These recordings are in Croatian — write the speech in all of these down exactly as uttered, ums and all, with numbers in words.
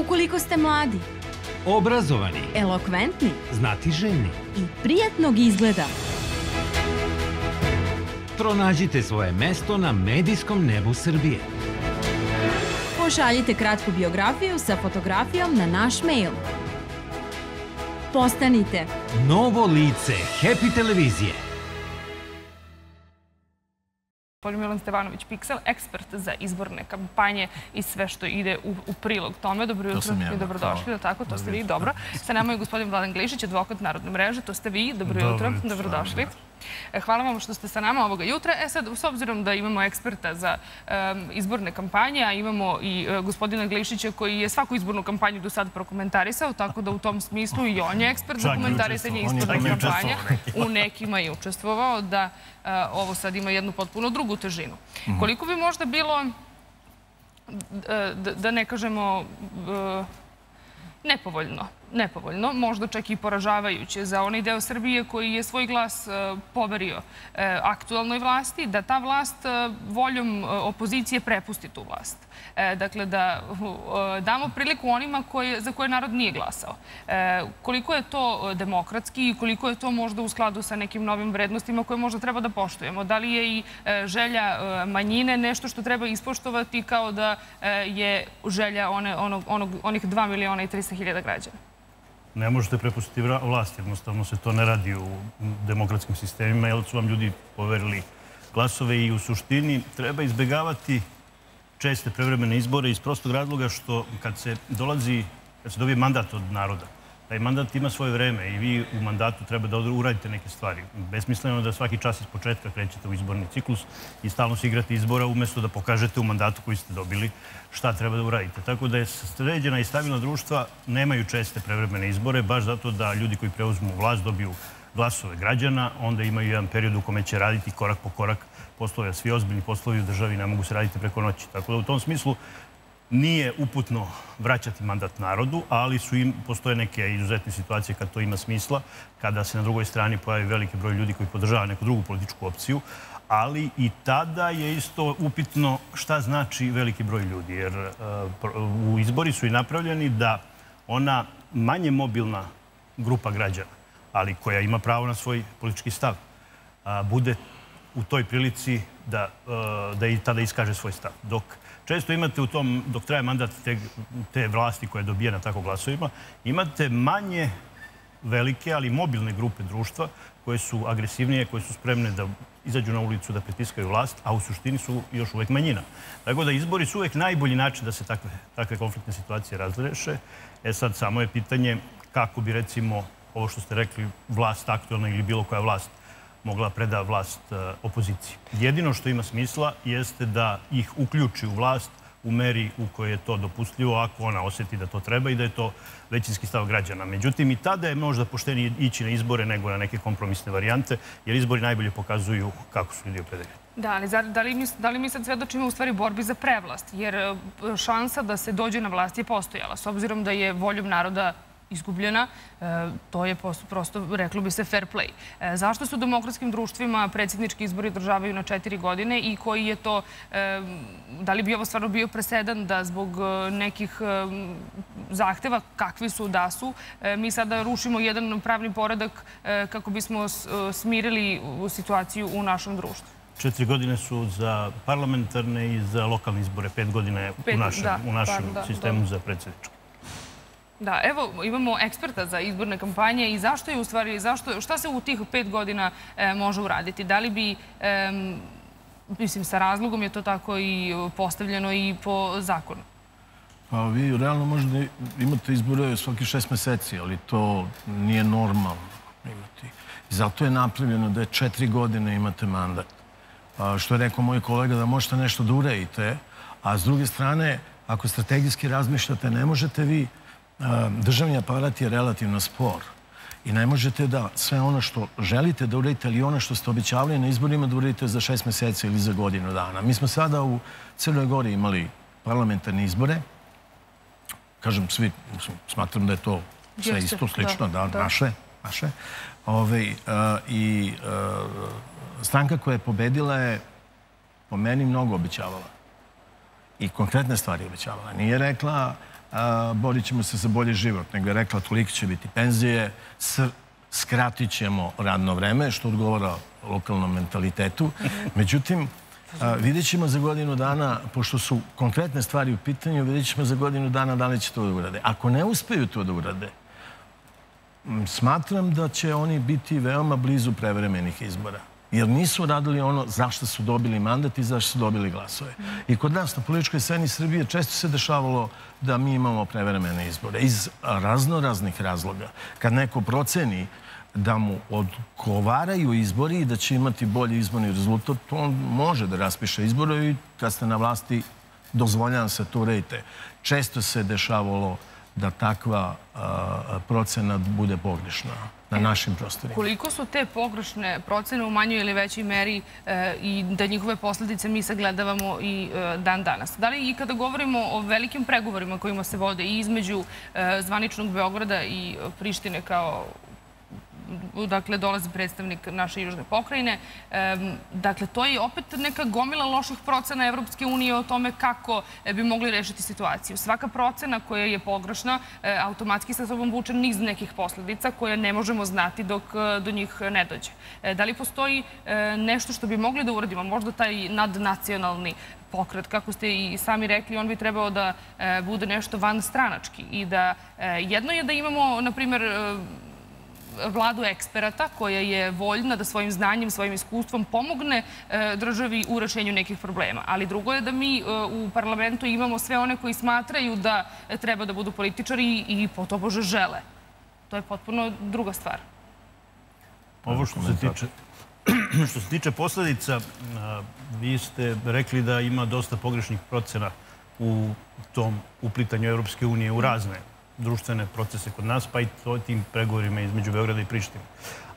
ukoliko ste mladi, obrazovani, elokventni, znatiželjni i prijatnog izgleda. Pronađite svoje mesto na medijskom nebu Srbije. Pošaljite kratku biografiju sa fotografijom na naš mail. Postanite novo lice Happy Televizije. Milan Stevanović, Pixel, ekspert za izborne kampanje i sve što ide u, u prilog tome. Dobro jutro i dobrodošli. Da, tako, to dobro ste vi, dobro. Sa nama je gospodin Vladan Glišić, advokat Narodne mreže. To ste vi, dobro, dobro jutro, jutro, dobrodošli. Hvala vam što ste sa nama ovoga jutra. E sad, s obzirom da imamo eksperta za um, izborne kampanje, a imamo i uh, gospodina Glišića koji je svaku izbornu kampanju do sada prokomentarisao, tako da u tom smislu i on je ekspert za komentarisanje izborne kampanje. U nekima je učestvovao, da uh, ovo sad ima jednu potpuno drugu težinu. Mm. Koliko bi možda bilo, da, da ne kažemo, uh, nepovoljno. Nepovoljno, možda čak i poražavajuće za onaj deo Srbije koji je svoj glas poverio aktualnoj vlasti, da ta vlast voljom opozicije prepusti tu vlast. Dakle, da damo priliku onima za koje narod nije glasao. Koliko je to demokratski i koliko je to možda u skladu sa nekim novim vrednostima koje možda treba da poštujemo? Da li je i želja manjine nešto što treba ispoštovati kao da je želja onih dva miliona i trista hiljada građana? Ne možete prepustiti vlast, jednostavno se to ne radi u demokratskim sistemima, jer su vam ljudi poverili glasove i u suštini treba izbjegavati česte prevremene izbore iz prostog razloga što kad se dolazi, kad se dobije mandat od naroda, taj mandat ima svoje vreme i vi u mandatu treba da uradite neke stvari. Besmisleno je da svaki čas iz početka krećete u izborni ciklus i stalno se igrate izbora umjesto da pokažete u mandatu koji ste dobili šta treba da uradite. Tako da je sređena i stabilna društva nemaju česte prevremene izbore, baš zato da ljudi koji preuzmu vlast dobiju glasove građana, onda imaju jedan period u kome će raditi korak po korak poslove, a svi ozbiljni poslovi u državi ne mogu se raditi preko noći. Tako da u tom smislu nije uputno vraćati mandat narodu, ali su im, postoje neke izuzetne situacije kad to ima smisla, kada se na drugoj strani pojavi veliki broj ljudi koji podržava neku drugu političku opciju, ali i tada je isto upitno šta znači veliki broj ljudi, jer u izbori su i napravljeni da ona manje mobilna grupa građana, ali koja ima pravo na svoj politički stav, bude u toj prilici da, da i tada iskaže svoj stav. Dok često imate u tom, dok traje mandat te, te vlasti koja je dobijena tako glasovima, imate manje velike, ali mobilne grupe društva koje su agresivnije, koje su spremne da izađu na ulicu, da pritiskaju vlast, a u suštini su još uvek manjina. Tako da izbori su uvek najbolji način da se takve, takve konfliktne situacije razreše. E sad, samo je pitanje kako bi, recimo, ovo što ste rekli, vlast aktualna ili bilo koja vlast, mogla preda vlast opoziciji. Jedino što ima smisla jeste da ih uključi u vlast u meri u kojoj je to dopustljivo, ako ona osjeti da to treba i da je to većinski stav građana. Međutim, i tada je možda poštenije ići na izbore nego na neke kompromisne varijante, jer izbori najbolje pokazuju kako su ljudi opredeljeni. Da, ali da li, mi, da li mi sad svedočimo u stvari borbi za prevlast? Jer šansa da se dođe na vlast je postojala, s obzirom da je voljom naroda izgubljena, to je prosto, reklo bi se, fair play. Zašto su u demokratskim društvima predsjednički izbori održavaju na četiri godine i koji je to, da li bi ovo stvarno bio presedan da zbog nekih zahteva kakvi su da su, mi sada rušimo jedan pravni poredak kako bismo smirili situaciju u našem društvu? Četiri godine su za parlamentarne i za lokalne izbore, pet godine u našem sistemu za predsjednički. Da, evo, imamo eksperta za izborne kampanje i zašto je u stvari, zašto, šta se u tih pet godina e, može uraditi? Da li bi, e, mislim, sa razlogom je to tako i postavljeno i po zakonu? Pa vi realno možda imate izbore svaki šest meseci, ali to nije normalno imati. Zato je napravljeno da je četiri godine imate mandat. A, što je rekao moj kolega, da možete nešto da uradite, a s druge strane, ako strategijski razmišljate, ne možete vi. Državni aparat je relativno spor i ne možete da sve ono što želite da uradite ili ono što ste obećavali na izborima da uradite za šest mjeseca ili za godinu dana. Mi smo sada u Crnoj Gori imali parlamentarne izbore. Kažem, svi smatram da je to sve isto slično, da, naše. I stranka koja je pobedila je po meni mnogo obećavala i konkretne stvari obećavala. Nije rekla borit ćemo se za bolji život. Nego je rekla, toliko će biti penzije, skratit ćemo radno vreme, što odgovara lokalnom mentalitetu. Međutim, vidjet ćemo za godinu dana, pošto su konkretne stvari u pitanju, vidjet ćemo za godinu dana da li će to da urade. Ako ne uspeju to da urade, smatram da će oni biti veoma blizu prevremenih izbora. Jer nisu radili ono zašto su dobili mandat i zašto su dobili glasove. I kod nas na političkoj sceni Srbije često se dešavalo da mi imamo prevremene izbore iz raznoraznih razloga. Kad neko proceni da mu odgovaraju izbori i da će imati bolji izborni rezultat, on može da raspiše izbore i kad ste na vlasti dozvoljavam se to rejte. Često se dešavalo da takva procena bude pogrešna na našim prostorima. Koliko su te pogrešne procene u manjoj ili većoj meri i da njihove posljedice mi sagledavamo i dan danas? Da li i kada govorimo o velikim pregovorima kojima se vode i između zvaničnog Beograda i Prištine kao dakle, dolazi predstavnik naše južne pokrajine. Dakle, to je opet neka gomila loših procena Evropske unije o tome kako bi mogli rešiti situaciju. Svaka procena koja je pogrešna automatski sa sobom vuče niz nekih posljedica koje ne možemo znati dok do njih ne dođe. Da li postoji nešto što bi mogli da uradimo? Možda taj nadnacionalni pokret, kako ste i sami rekli, on bi trebao da bude nešto vanstranački i da jedno je da imamo, na primjer, vladu eksperata koja je voljna da svojim znanjem, svojim iskustvom pomogne državi u rešenju nekih problema. Ali drugo je da mi u parlamentu imamo sve one koji smatraju da treba da budu političari i po to bože žele. To je potpuno druga stvar. Ovo što se tiče, što se tiče posljedica, vi ste rekli da ima dosta pogrešnih procena u tom uplitanju Evropske unije u razne društvene procese kod nas, pa i tim pregovorima između Beograda i Prištine.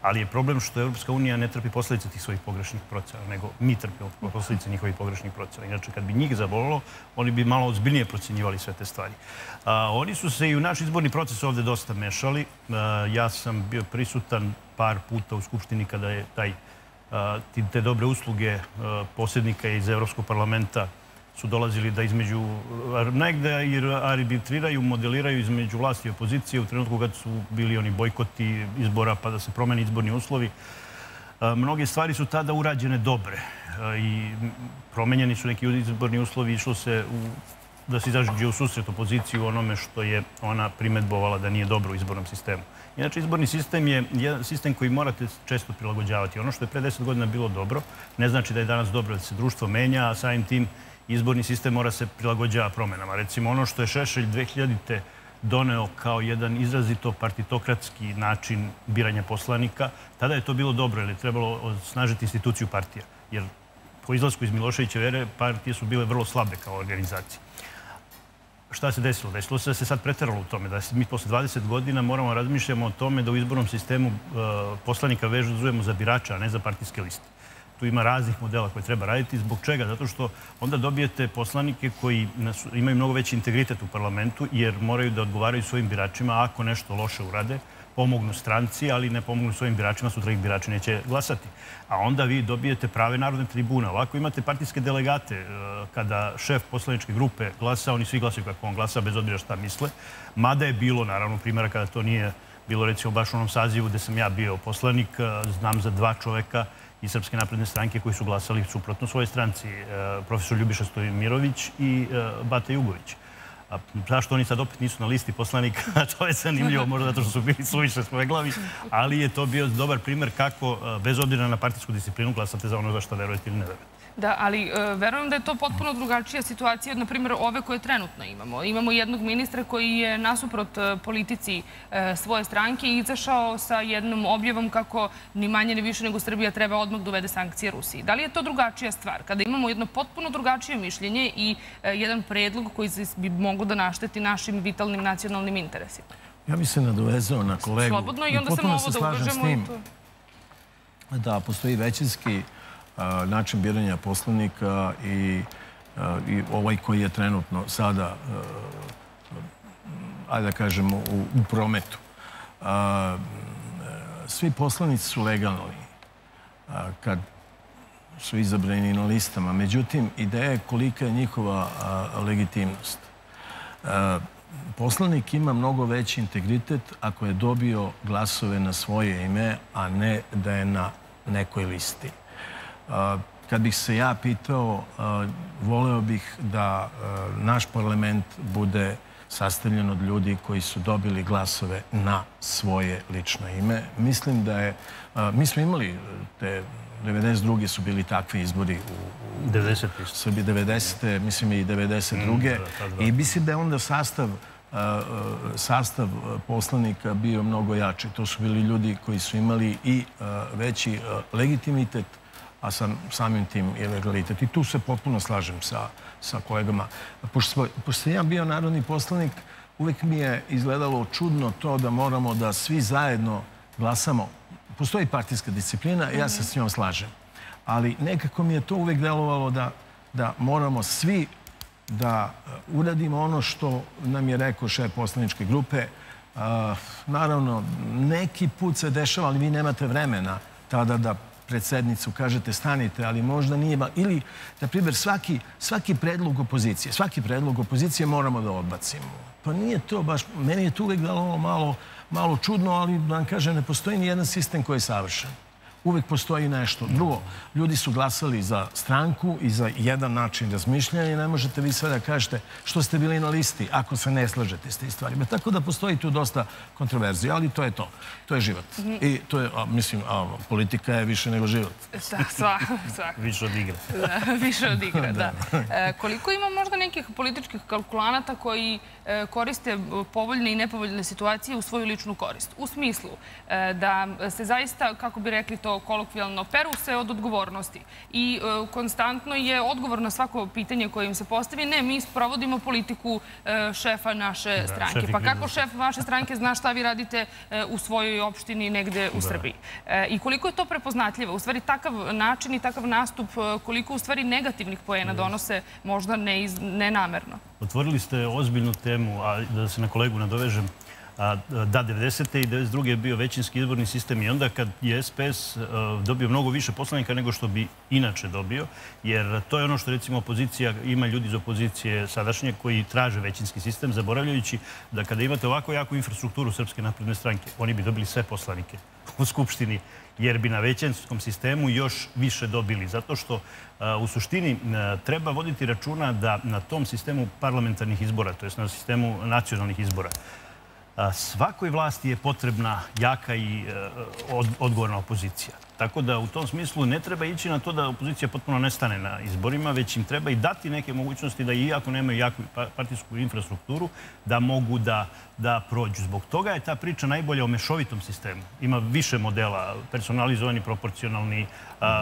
Ali je problem što Evropska unija ne trpi posljedice tih svojih pogrešnih procena, nego mi trpimo posljedice njihovih pogrešnih procena. Inače, kad bi njih zabolilo, oni bi malo ozbiljnije procenjivali sve te stvari. Oni su se i u naš izborni proces ovdje dosta mešali. Ja sam bio prisutan par puta u Skupštini kada je te dobre usluge posrednika iz Evropskog parlamenta su dolazili da između negde arbitriraju, modeliraju između vlasti i opozicije u trenutku kad su bili oni bojkoti izbora pa da se promeni izborni uslovi. Mnoge stvari su tada urađene dobre i promenjeni su neki izborni uslovi, išlo se da se izađe u susret opoziciju onome što je ona primetbovala da nije dobro u izbornom sistemu. Inače, izborni sistem je sistem koji morate često prilagođavati. Ono što je pre deset godina bilo dobro ne znači da je danas dobro, da se društvo menja, a samim tim izborni sistem mora se prilagođava promenama. Recimo, ono što je Šešelj dve hiljadite doneo kao jedan izrazito partitokratski način biranja poslanika, tada je to bilo dobro, jer je trebalo osnažiti instituciju partija. Jer po izlasku iz Miloševićeve ere partije su bile vrlo slabe kao organizacije. Šta se desilo? Desilo se da se sad preteralo u tome, da mi posle dvadeset godina moramo razmišljamo o tome da u izbornom sistemu poslanika vezujemo za birača, a ne za partijske liste. Tu ima raznih modela koje treba raditi. Zbog čega? Zato što onda dobijete poslanike koji imaju mnogo veći integritet u parlamentu jer moraju da odgovaraju svojim biračima ako nešto loše urade, pomognu stranci, ali ne pomognu svojim biračima, sutra ih birači neće glasati. A onda vi dobijete prave narodne tribune. Ovako imate partijske delegate. Kada šef poslaničke grupe glasa, oni svi glasaju kako on glasa, bez obzira šta misle. Mada je bilo, naravno, primjera kada to nije bilo, recimo, baš u onom sazivu gde sam ja bio poslanik, znam za dva čoveka iz Srpske napredne stranke koji su glasali suprotno svoje stranci, profesor Ljubiša Stojković i Bata Jugović. Zašto oni sad opet nisu na listi poslanika, to je zanimljivo, možda zato što su bili suviše svoje glavi, ali je to bio dobar primer kako, bez obzira na partijsku disciplinu, glasate za ono za što verujete ili ne verujete. Da, ali verujem da je to potpuno drugačija situacija od, na primjer, ove koje trenutno imamo. Imamo jednog ministra koji je nasuprot politici svoje stranke izašao sa jednom objavom kako ni manje ni više nego Srbija treba odmah dovede sankcije Rusiji. Da li je to drugačija stvar? Kada imamo jedno potpuno drugačije mišljenje i jedan predlog koji bi mogao da našteti našim vitalnim nacionalnim interesima? Ja bi se nadovezao na kolegu. Slobodno, i onda samo ovo da ukažemo i to. Da, postoji većinski način biranja poslanika i ovaj koji je trenutno sada, ajde da kažemo, u prometu. Svi poslanici su legalni kad su izabrani na listama. Međutim, ideja je kolika je njihova legitimnost. poslanik ima mnogo veći integritet ako je dobio glasove na svoje ime, a ne da je na nekoj listi. Kad bih se ja pitao, voleo bih da naš parlament bude sastavljen od ljudi koji su dobili glasove na svoje lično ime. Mislim da je... Mi smo imali te... devedeset druge su bili takvi izbori u Srbiji, devedesete mislim i devedeset druge I mislim da je onda sastav poslanika bio mnogo jači. To su bili ljudi koji su imali i veći legitimitet, a samim tim i legalitet. I tu se potpuno slažem sa kolegama. Pošto sam ja bio narodni poslanik, uvijek mi je izgledalo čudno to da moramo da svi zajedno glasamo. Postoji partijska disciplina, ja se s njom slažem. Ali nekako mi je to uvek delovalo da moramo svi da uradimo ono što nam je rekao šef poslaničke grupe. Naravno, neki put se dešava, ali vi nemate vremena tada da predsednicu kažete stanite, ali možda nije... Ili, na primjer, svaki predlog opozicije, svaki predlog opozicije moramo da odbacimo. Pa nije to baš... Meni je to uvek delovalo malo... malo čudno, ali da vam kažem, ne postoji ni jedan sistem koji je savršen. Uvijek postoji nešto. Drugo, ljudi su glasali za stranku i za jedan način razmišljanja i ne možete vi sve da kažete što ste bili na listi ako se ne slažete s te stvari. Tako da postoji tu dosta kontroverzija, ali to je to. To je život. I to je, mislim, politika je više nego život. Svako, svako. Više od igre. Više od igre, da. Koliko ima možda nekih političkih kalkulanata koji koriste povoljne i nepovoljne situacije u svoju ličnu korist? U smislu da se zaista, kako bi rekli to kolokvijalno, peru se od odgovornosti i konstantno je odgovor na svako pitanje koje im se postavi. Ne, mi sprovodimo politiku šefa naše stranke. Pa kako šef vaše stranke zna šta vi radite u svojoj opštini negde u Srbiji? I koliko je to prepoznatljivo? U stvari, takav način i takav nastup, koliko u stvari negativnih poena donose možda nenamerno? Otvorili ste ozbiljnu temu, a da se na kolegu nadovežem, da, devedesete i devedeset druge je bio većinski izborni sistem i onda kad je S P S dobio mnogo više poslanika nego što bi inače dobio, jer to je ono što recimo opozicija, ima ljudi iz opozicije sadašnje koji traže većinski sistem, zaboravljajući da kada imate ovako jaku infrastrukturu Srpske napredne stranke, oni bi dobili sve poslanike u Skupštini, jer bi na većinskom sistemu još više dobili. Zato što u suštini treba voditi računa da na tom sistemu parlamentarnih izbora, to je na sistemu nacionalnih izbora, svakoj vlasti je potrebna jaka i odgovorna opozicija. Tako da u tom smislu ne treba ići na to da opozicija potpuno nestane na izborima, već im treba i dati neke mogućnosti da, iako nemaju jaku partijsku infrastrukturu, da mogu da prođu. Zbog toga je ta priča najbolja o mešovitom sistemu. Ima više modela, personalizovani, proporcionalni,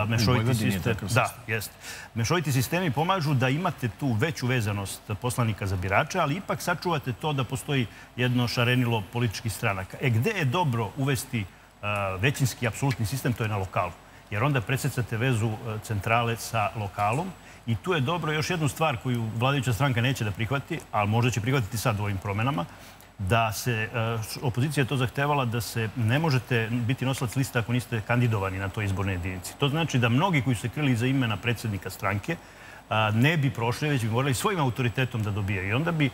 mešoviti sistem. Da, jeste. Mešoviti sistemi pomažu da imate tu veću vezanost poslanika za birača, ali ipak sačuvate to da postoji jedno šarenilo političkih stranaka. E gde je dobro uvesti većinski, apsolutni sistem, to je na lokalu. Jer onda presecate vezu centrale sa lokalom i tu je dobro još jednu stvar koju vladajuća stranka neće da prihvati, ali možda će prihvatiti sad u ovim promenama, da se, opozicija je to zahtevala, da se ne možete biti nosilac lista ako niste kandidovani na toj izbornoj jedinici. To znači da mnogi koji su se krili iza imena predsjednika stranke ne bi prošli, već bi morali svojim autoritetom da dobijaju. I onda bi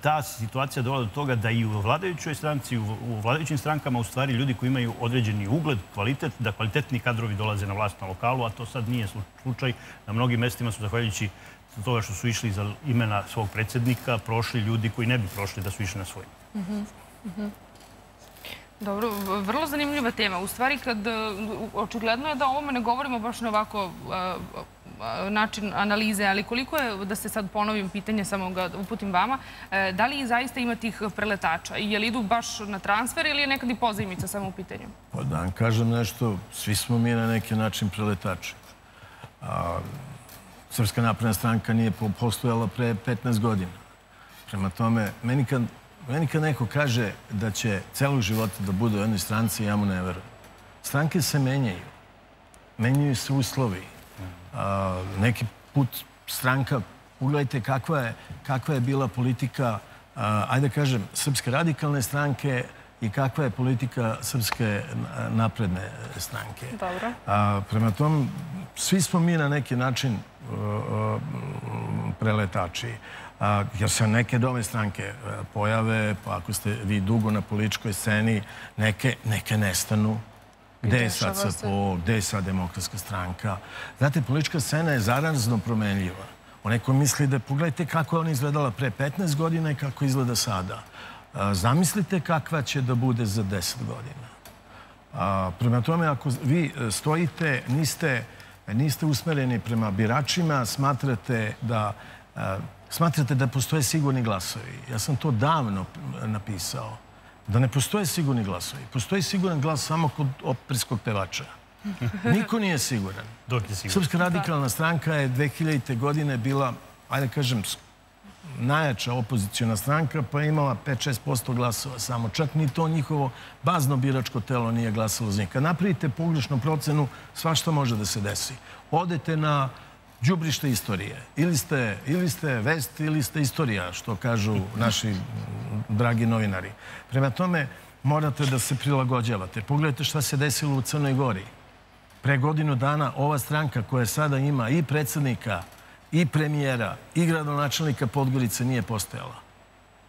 ta situacija došla do toga da i u vladajućoj stranci, u vladajućim strankama, u stvari ljudi koji imaju određeni ugled, kvalitet, da kvalitetni kadrovi dolaze na vlast na lokalu, a to sad nije slučaj. Na mnogim mestima su, zahvaljujući toga što su išli za imena svog predsjednika, prošli ljudi koji ne bi prošli da su išli na svojim. Dobro, vrlo zanimljiva tema. U stvari, očigledno je da o ovome ne govorimo baš na ovako način analize, ali koliko je, da se sad ponovim pitanje, samo ga uputim vama, da li zaista ima tih preletača? Je li idu baš na transfer ili je nekad i pozajmica samo u pitanju? Pa da vam kažem nešto, svi smo mi na neki način preletači. Srpska napredna stranka nije postojala pre petnaest godina. Prema tome, meni kad neko kaže da će celog života da bude u jednoj stranci, ja mu ne verujem. Stranke se menjaju. Menjaju se uslovi. Neki put stranka, pogledajte kakva je bila politika, ajde kažem, Srpske radikalne stranke i kakva je politika Srpske napredne stranke. Prema tom, svi smo mi na neki način preletači. jer se neke nove stranke pojave, pa ako ste vi dugo na političkoj sceni, neke nestanu. Gde je sad S P O, gde je sad Demokratska stranka? Znate, politička scena je zarazno promenljiva. Onaj ko misli da pogledajte kako je ona izgledala pre petnaest godina i kako izgleda sada. Zamislite kakva će da bude za deset godina. Prema tome, ako vi stojite, niste... niste usmereni prema biračima, smatrate da, smatrate da postoje sigurni glasovi. Ja sam to davno napisao, da ne postoje sigurni glasovi. Postoji siguran glas samo kod operskog pevača. Niko nije siguran. Srpska radikalna stranka je dve hiljadite godine bila, ajde kažem, najjača opozicijona stranka, pa je imala pet do šest posto glasova samo. Čak ni to njihovo bazno biračko telo nije glasalo za njih. Kad napravite pogrešnu procenu, svašta može da se desi. Odete na đubrište istorije. Ili ste vest, ili ste istorija, što kažu naši dragi novinari. Prema tome, morate da se prilagođavate. Pogledajte šta se desilo u Crnoj Gori. Pre godinu dana ova stranka koja sada ima i predsjednika i premijera, i gradonačelnika Podgorice nije postojala.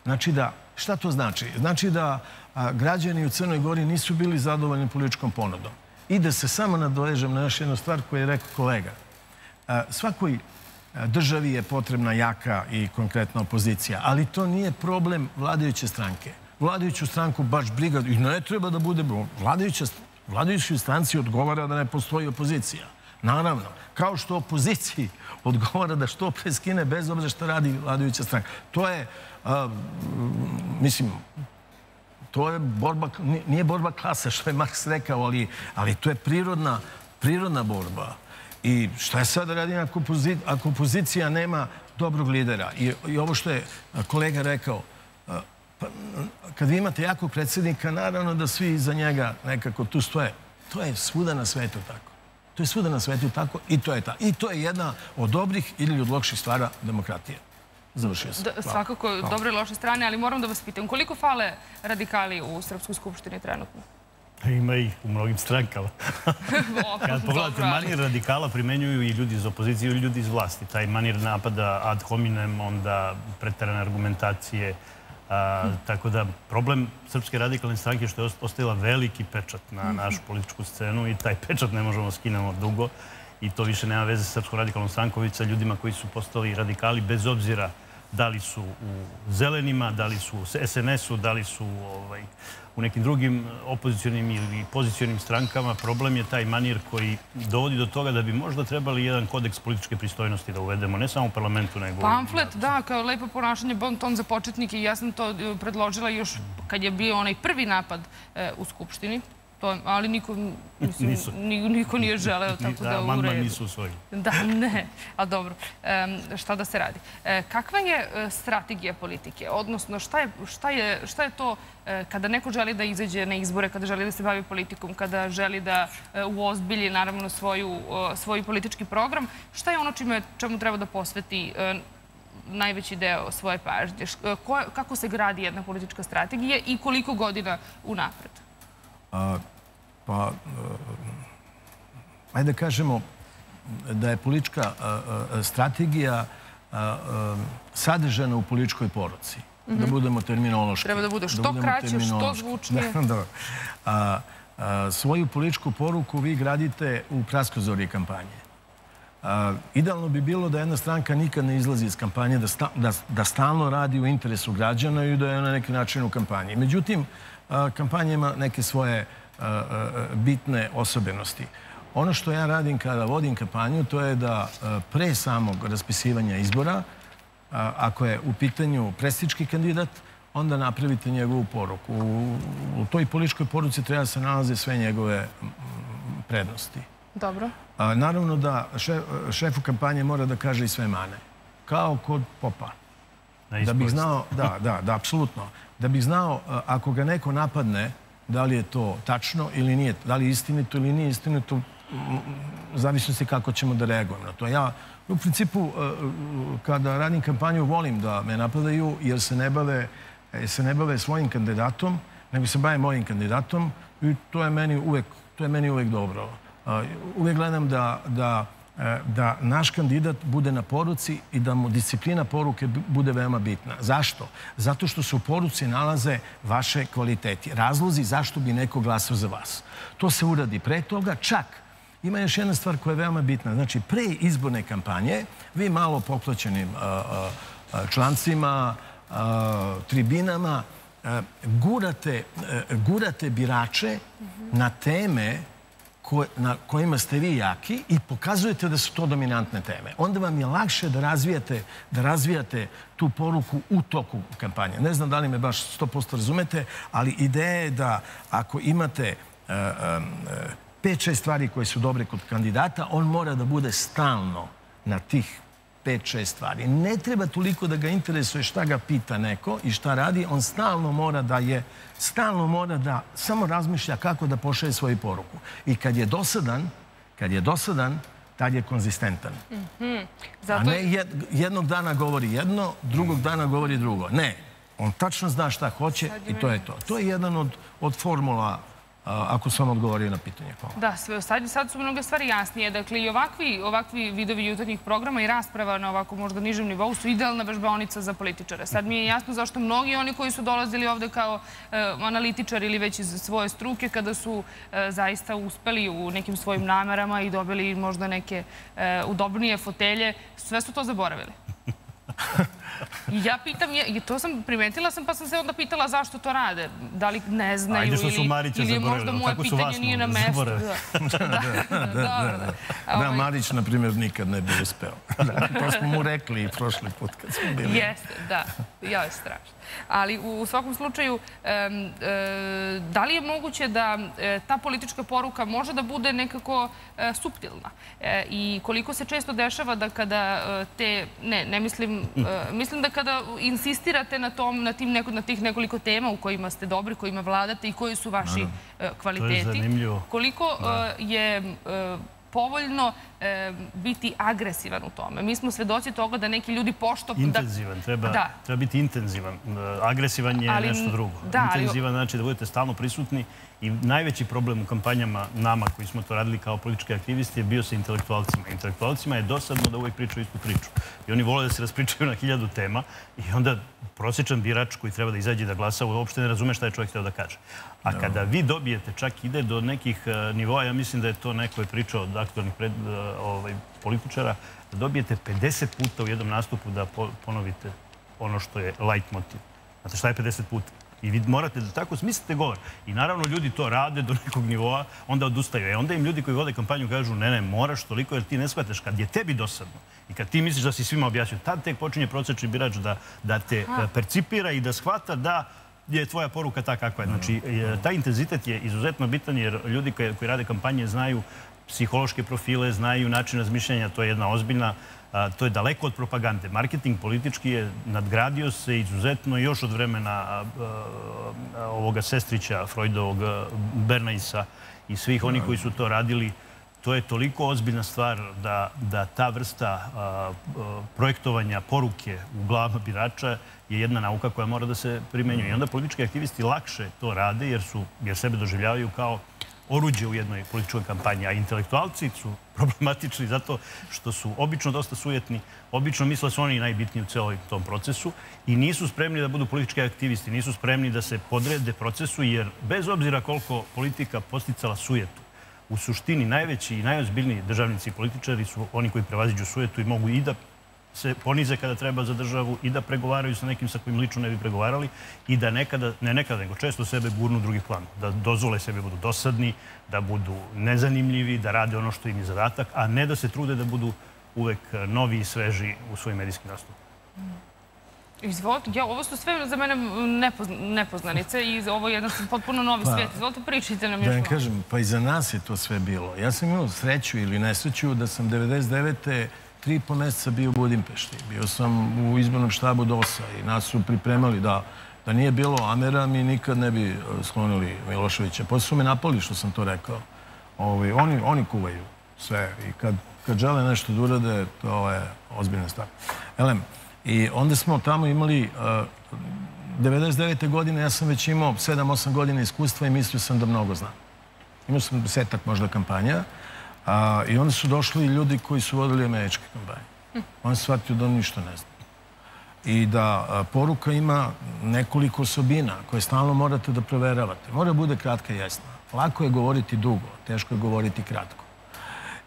Znači da, šta to znači? Znači da građani u Crnoj Gori nisu bili zadovoljni političkom ponudom. I da se samo nadovežem na još jednu stvar koju je rekao kolega. Svakoj državi je potrebna jaka i konkretna opozicija, ali to nije problem vladajuće stranke. Vladajuću stranku baš briga i ne treba da bude... Vladajućoj stranci odgovara da ne postoji opozicija. Naravno, kao što opoziciji odgovara da što pre skine bez obzira što radi vladajuća stranka. To je, mislim, to je borba, nije borba klasa što je Marks rekao, ali to je prirodna borba. I šta je sad da radi ako opozicija nema dobrog lidera? I ovo što je kolega rekao, kad vi imate jakog predsjednika, naravno da svi iza njega nekako tu stoje. To je svuda na svetu tako. To je svuda na svetu tako i to je ta. I to je jedna od dobrih ili od loših stvara demokratije. Završio sam. Svakako, dobre i loše strane, ali moram da vas pitam, koliko fale radikali u Srpskoj skupštini trenutno? Ima ih u mnogim strankama. Kad pogledate, manir radikala primenjuju i ljudi iz opozicije i ljudi iz vlasti. Taj manir napada ad hominem, onda preterane argumentacije. Tako da problem Srpske radikalne stranke što je ostavila veliki pečat na našu političku scenu i taj pečat ne možemo skinemo dugo i to više nema veze sa Srpskom radikalnom strankom sa ljudima koji su postali radikali bez obzira da li su u Zelenima, da li su u S N S-u, da li su u nekim drugim opozicionim ili pozicionim strankama. Problem je taj manir koji dovodi do toga da bi možda trebali jedan kodeks političke pristojnosti da uvedemo, ne samo u parlamentu, nego... Pamflet, da, kao lepo ponašanje, bon ton za početnike. Ja sam to predložila još kad je bio onaj prvi napad u Skupštini, ali niko nije želeo tako da uredi. Amandman nisu usvojili. Da, ne, ali dobro, šta da se radi. Kakva je strategija politike? Odnosno, šta je to kada neko želi da izađe na izbore, kada želi da se bavi politikom, kada želi da uozbilji, naravno, svoj politički program, šta je ono čemu treba da posveti najveći deo svoje pažnje? Kako se gradi jedna politička strategija i koliko godina unapred? Pa, ajde da kažemo da je politička strategija sadržana u političkoj poruci. Da budemo terminološki. Treba da bude što kraće, što zvučnije. Svoju političku poruku vi gradite u praskozorju kampanje. Idealno bi bilo da jedna stranka nikad ne izlazi iz kampanje, da stalno radi u interesu građana i da je na neki način u kampanji. Međutim, kampanja ima neke svoje bitne osobenosti. Ono što ja radim kada vodim kampanju, to je da pre samog raspisivanja izbora, ako je u pitanju prestižni kandidat, onda napravite njegovu poruku. U toj političkoj poruci treba se nalaze sve njegove prednosti. Dobro. Naravno da šefu kampanje mora da kaže i sve mane. Kao kod popa. Da bih znao, da, da, da, apsolutno. Da bih znao ako ga neko napadne, da li je to tačno ili nije, da li je istinito ili nije istinito, zavisno se kako ćemo da reagujemo na to. Ja u principu kada radim kampanju volim da me napadaju jer se ne bave svojim kandidatom, nego se bave mojim kandidatom i to je meni uvek dobro. Uvek gledam da da naš kandidat bude na poruci i da mu disciplina poruke bude veoma bitna. Zašto? Zato što se u poruci nalaze vaše kvaliteti. Razlozi zašto bi neko glasao za vas. To se uradi pre toga, čak ima još jedna stvar koja je veoma bitna. Znači, pre izborne kampanje, vi malo poplaćenim člancima, tribinama, gurate birače na teme na kojima ste vi jaki i pokazujete da su to dominantne teme. Onda vam je lakše da razvijate tu poruku u toku kampanje. Ne znam da li me baš sto posto razumete, ali ideja je da ako imate pet šest stvari koje su dobre kod kandidata, on mora da bude stalno na tih pet šest stvari. Ne treba toliko da ga interesuje šta ga pita neko i šta radi. On stalno mora da je, stalno mora da samo razmišlja kako da pošalje svoju poruku. I kad je dosadan, kad je dosadan, tad je konzistentan. A ne jednog dana govori jedno, drugog dana govori drugo. Ne, on tačno zna šta hoće i to je to. To je jedan od formula ako sam odgovorio na pitanje. Da, sad su mnogo stvari jasnije. Dakle, i ovakvi vidovi jutarnjih programa i rasprava na ovako možda nižem nivou su idealna vežbaonica za političare. Sad mi je jasno zašto mnogi oni koji su dolazili ovde kao analitičari ili već iz svoje struke, kada su zaista uspeli u nekim svojim namerama i dobili možda neke udobnije fotelje, sve su to zaboravili. Ja pitam, to sam primetila sam, pa sam se onda pitala zašto to rade. Da li ne znaju ili možda moje pitanje nije na mestu. Da, Marić, na primjer, nikad ne bi uspeo. To smo mu rekli i prošli put kad smo bili. Jeste, da. Ja je strašno. Ali u svakom slučaju, da li je moguće da ta politička poruka može da bude nekako suptilna? I koliko se često dešava da kada te, ne, ne mislim, mislim da kada insistirate na tom, na tim neko, na tih nekoliko tema u kojima ste dobri, kojima vladate i koji su vaši kvaliteti, koliko je povoljno biti agresivan u tome. Mi smo svedoci toga da neki ljudi poštop... Intenzivan, treba biti intenzivan. Agresivan je nešto drugo. Intenzivan znači da budete stalno prisutni i najveći problem u kampanjama nama koji smo to radili kao politički aktivisti je bio sa intelektualcima. Intelektualcima je dosadno da uvek pričaju istu priču. I oni vole da se raspričaju na hiljadu tema i onda prosječan birač koji treba da izađe i da glasa uopšte ne razume šta je čovjek hteo da kaže. A kada vi dobijete, čak ide do nekih nivoa, ja mislim da je to neko je pričao od aktualnih političara, da dobijete pedeset puta u jednom nastupu da ponovite ono što je light motiv. Znate šta je pedeset puta? I vi morate da tako smislite govor. I naravno ljudi to rade do nekog nivoa, onda odustaju. E onda im ljudi koji vode kampanju kažu ne, ne, moraš toliko jer ti ne shvateš. Kad je tebi dosadno i kad ti misliš da si svima objasnio, tad tek počinje prosečni birač da te percipira i da shvata da je tvoja poruka ta kakva je. Znači, ta intenzitet je izuzetno bitan jer ljudi koji rade kampanje znaju psihološke profile, znaju način razmišljanja, to je jedna ozbiljna, to je daleko od propagande. Marketing politički je nadgradio se izuzetno još od vremena ovoga Sestrića, Freudovog, Bernaysa i svih oni koji su to radili. To je toliko ozbiljna stvar da ta vrsta projektovanja poruke u glavama birača je jedna nauka koja mora da se primenjuje. I onda politički aktivisti lakše to rade jer sebe doživljavaju kao oruđe u jednoj političkoj kampanji, a intelektualci su problematični zato što su obično dosta sujetni, obično misle su oni najbitniji u celom tom procesu i nisu spremni da budu politički aktivisti, nisu spremni da se podrede procesu jer bez obzira koliko politika posticala sujetu, u suštini najveći i najozbiljniji državnici i političari su oni koji prevaziđu sujetu i mogu i da se ponize kada treba za državu i da pregovaraju sa nekim sa kojim lično ne bi pregovarali i da nekada, ne nekada, nego često sebe gurnu drugih plana. Da dozvole sebe budu dosadni, da budu nezanimljivi, da rade ono što im je zadatak, a ne da se trude da budu uvek novi i sveži u svojim medijskim nastupima. Izvolite, ovo su sve za mene nepoznanice i ovo je jedan potpuno novi svijet. Izvolite, pričajte nam još. Da vam kažem, pa i za nas je to sve bilo. Ja sam imao sreću ili nesreću da sam devedeset devete tri i po meseca bio u Budimpešti. Bio sam u izbornom štabu dosa i nas su pripremali da da nije bilo Amera mi nikad ne bi sklonili Miloševića. Posle su me napali što sam to rekao. Oni kuvaju sve i kad žele nešto da urade, to je ozbiljna stvar. Elem, i onda smo tamo imali devedeset devete godine, ja sam već imao sedam osam godina iskustva i mislio sam da mnogo znam. Imao sam desetak možda kampanja. I onda su došli ljudi koji su vodili američke kampanje. On shvatio da on ništa ne zna. I da poruka ima nekoliko osobina koje stalno morate da proveravate. Mora da bude kratka i jasna. Lako je govoriti dugo, teško je govoriti kratko.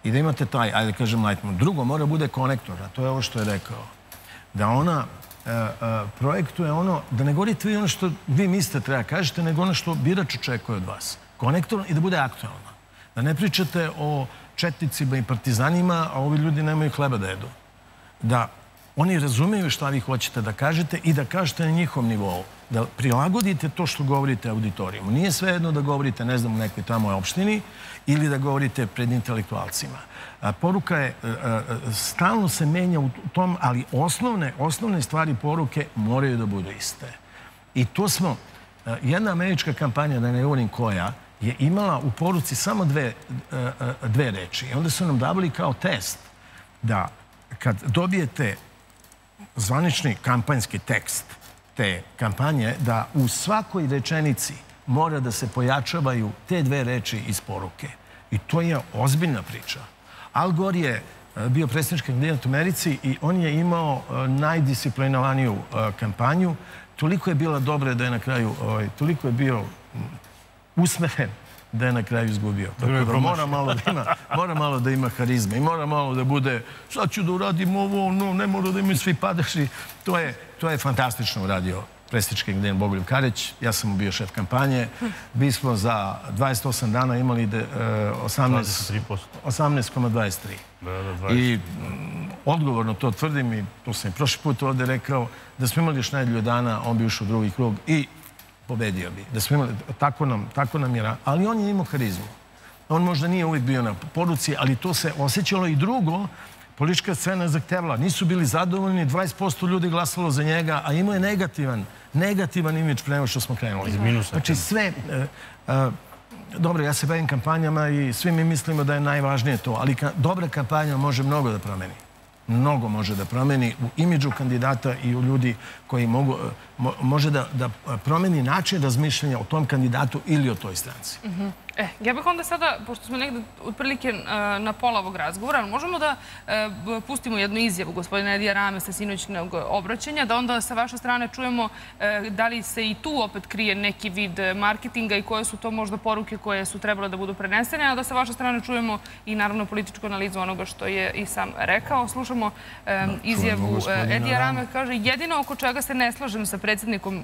I da imate taj, ajde kažem, lajtmo. Drugo, mora da bude konektor, a to je ovo što je rekao. Da ona projektuje ono, da ne govorite vi ono što vi mislite treba kažete, nego ono što birač očekuje od vas. Konektor i da bude aktualno. Da ne pričate o četnicima i partizanima, a ovi ljudi nemaju hleba da jedu. Da oni razumeju šta vi hoćete da kažete i da kažete na njihov nivou. Da prilagodite to što govorite auditorijumu. Nije svejedno da govorite, ne znam, u nekoj tamo opštini ili da govorite pred intelektualcima. Poruka je, stalno se menja u tom, ali osnovne, osnovne stvari poruke moraju da budu iste. I to smo, jedna američka kampanja, da ne govorim koja, je imala u poruci samo dve, dve reči. I onda su nam davali kao test da kad dobijete zvanični kampanjski tekst te kampanje, da u svakoj rečenici mora da se pojačavaju te dve reči iz poruke. I to je ozbiljna priča. Al Gore je bio predsjednički kandidat u Americi i on je imao najdisciplinovaniju kampanju. Toliko je bila dobra da je na kraju, toliko je bio usmeren da je na kraju izgubio. Mora malo da ima harizma i mora malo da bude sad ću da uradim ovo, no, ne mora da imaju svi padaši. To je fantastično uradio predsjednički kandidat Bogoljub Karić. Ja sam mu bio šef kampanje. Mi smo za dvadeset osam dana imali osamnaest zarez dvadeset tri. I odgovorno to tvrdim i to sam i prošli put ovdje rekao da smo imali još najdlju dana, on bi ušao u drugi krug i pobedio bi. Da smo imali, tako nam je rano. Ali on je imao harizmu. On možda nije uvijek bio na poruci, ali to se osjećalo i drugo. Politička scena je zahtevala. Nisu bili zadovoljni, dvadeset posto ljudi glasalo za njega, a imao je negativan, negativan imidž prema što smo krenuli. Znači sve... Dobro, ja se bavim kampanjama i svi mi mislimo da je najvažnije to, ali dobra kampanja može mnogo da promeni. Mnogo može da promeni u imidžu kandidata i u ljudi koji može da promeni način razmišljanja o tom kandidatu ili o toj stranci. Ja bih onda sada, pošto smo negdje otprilike na pola ovog razgovora, možemo da pustimo jednu izjavu gospodina Eddija Rame sa sinoćnog obraćanja, da onda sa vaše strane čujemo da li se i tu opet krije neki vid marketinga i koje su to možda poruke koje su trebale da budu prenesene, a da sa vaše strane čujemo i naravno političku analizu onoga što je i sam rekao. Slušamo izjavu Eddija Rame, kaže jedino oko čega se ne slažem sa predsjednikom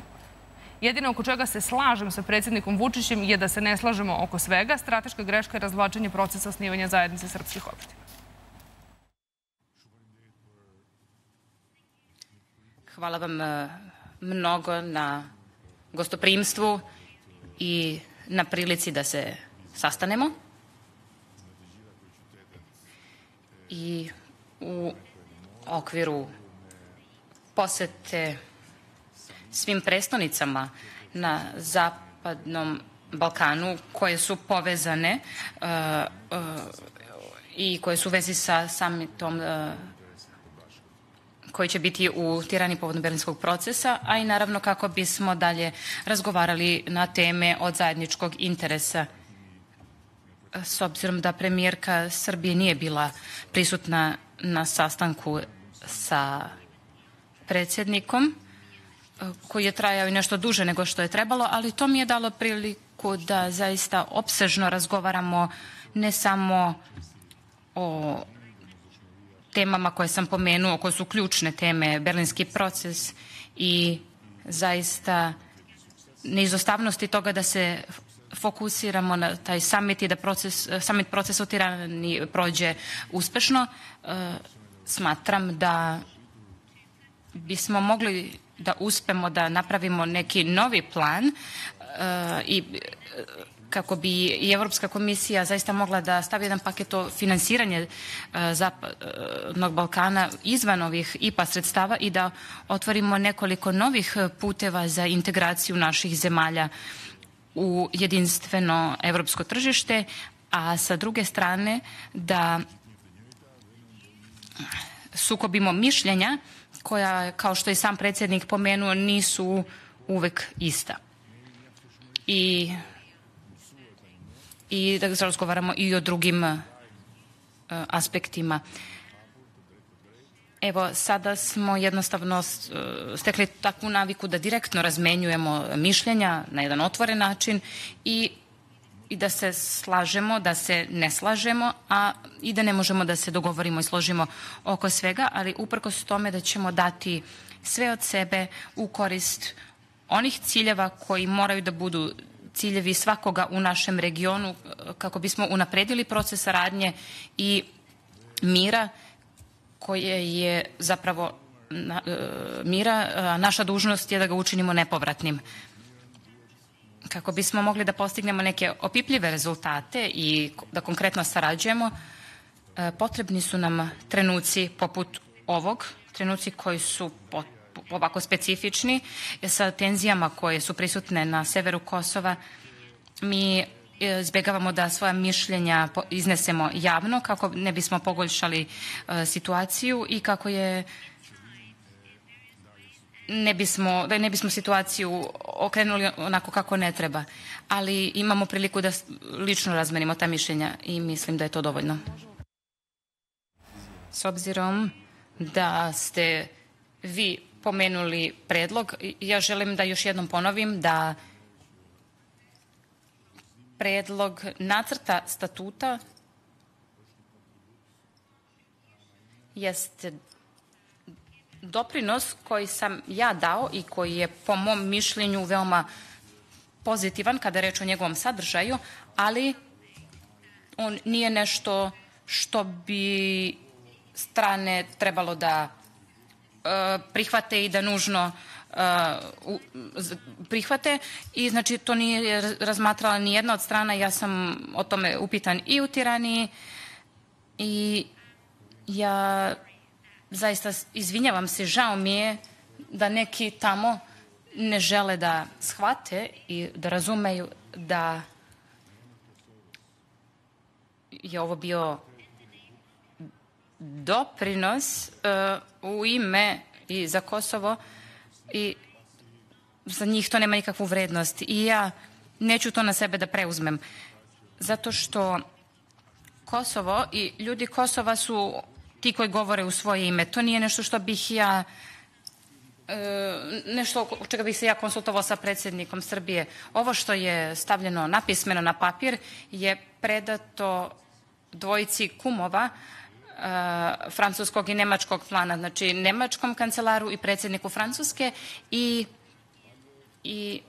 Jedino oko čega se slažem sa predsjednikom Vučićem je da se ne slažemo oko svega. Strateška greška je razvlačenje procesa osnivanja zajednice srpskih opština. Hvala vam mnogo na gostoprimstvu i na prilici da se sastanemo. I u okviru posete svim prestonicama na Zapadnom Balkanu koje su povezane i koje su u vezi sa samitom koji će biti u Tirani povodom Berlinskog procesa, a i naravno kako bismo dalje razgovarali na teme od zajedničkog interesa. S obzirom da premijerka Srbije nije bila prisutna na sastanku sa predsjednikom, koji je trajao i nešto duže nego što je trebalo, ali to mi je dalo priliku da zaista opsežno razgovaramo ne samo o temama koje sam pomenuo, koje su ključne teme, Berlinski proces i zaista neizostavnosti toga da se fokusiramo na taj summit i da summit procesa u Tirani prođe uspešno. Smatram da bismo mogli da uspemo da napravimo neki novi plan i kako bi i Evropska komisija zaista mogla da stavi jedan paket o finansiranje Zapadnog Balkana izvan ovih I P A sredstava i da otvorimo nekoliko novih puteva za integraciju naših zemalja u jedinstveno evropsko tržište, a sa druge strane da sukobimo mišljenja koja, kao što je sam predsjednik pomenuo, nisu uvek ista. I da razgovaramo i o drugim aspektima. Evo, sada smo jednostavno stekli takvu naviku da direktno razmenjujemo mišljenja na jedan otvoren način i i da se slažemo, da se ne slažemo, a i da ne možemo da se dogovorimo i složimo oko svega, ali uprkos tome da ćemo dati sve od sebe u korist onih ciljeva koji moraju da budu ciljevi svakoga u našem regionu kako bismo unapredili proces saradnje i mira koje je zapravo mira, a naša dužnost je da ga učinimo nepovratnim. Kako bismo mogli da postignemo neke opipljive rezultate i da konkretno sarađujemo, potrebni su nam trenuci poput ovog, trenuci koji su ovako specifični, sa tenzijama koje su prisutne na severu Kosova. Mi izbjegavamo da svoja mišljenja iznesemo javno kako ne bismo pogoršali situaciju i kako je Ne bismo, da ne bismo situaciju okrenuli onako kako ne treba. Ali imamo priliku da lično razmenimo ta mišljenja i mislim da je to dovoljno. S obzirom da ste vi pomenuli predlog, ja želim da još jednom ponovim da predlog nacrta statuta jeste doprinos koji sam ja dao i koji je po mom mišljenju veoma pozitivan kada je reč o njegovom sadržaju, ali on nije nešto što bi strane trebalo da e, prihvate i da nužno e, u, prihvate i znači to nije razmatrala ni jedna od strana. Ja sam o tome upitan i u Tirani i ja zaista izvinjavam se, žao mi je da neki tamo ne žele da shvate i da razumeju da je ovo bio doprinos uh, u ime i za Kosovo i za njih to nema nikakvu vrednost. I ja neću to na sebe da preuzmem. Zato što Kosovo i ljudi Kosova su ti koji govore u svoje ime. To nije nešto što bih ja, nešto u čega bih se ja konsultovao sa predsjednikom Srbije. Ovo što je stavljeno napismeno na papir je predato dvojici kumova francuskog i nemačkog plana, znači nemačkom kancelaru i predsjedniku Francuske i, i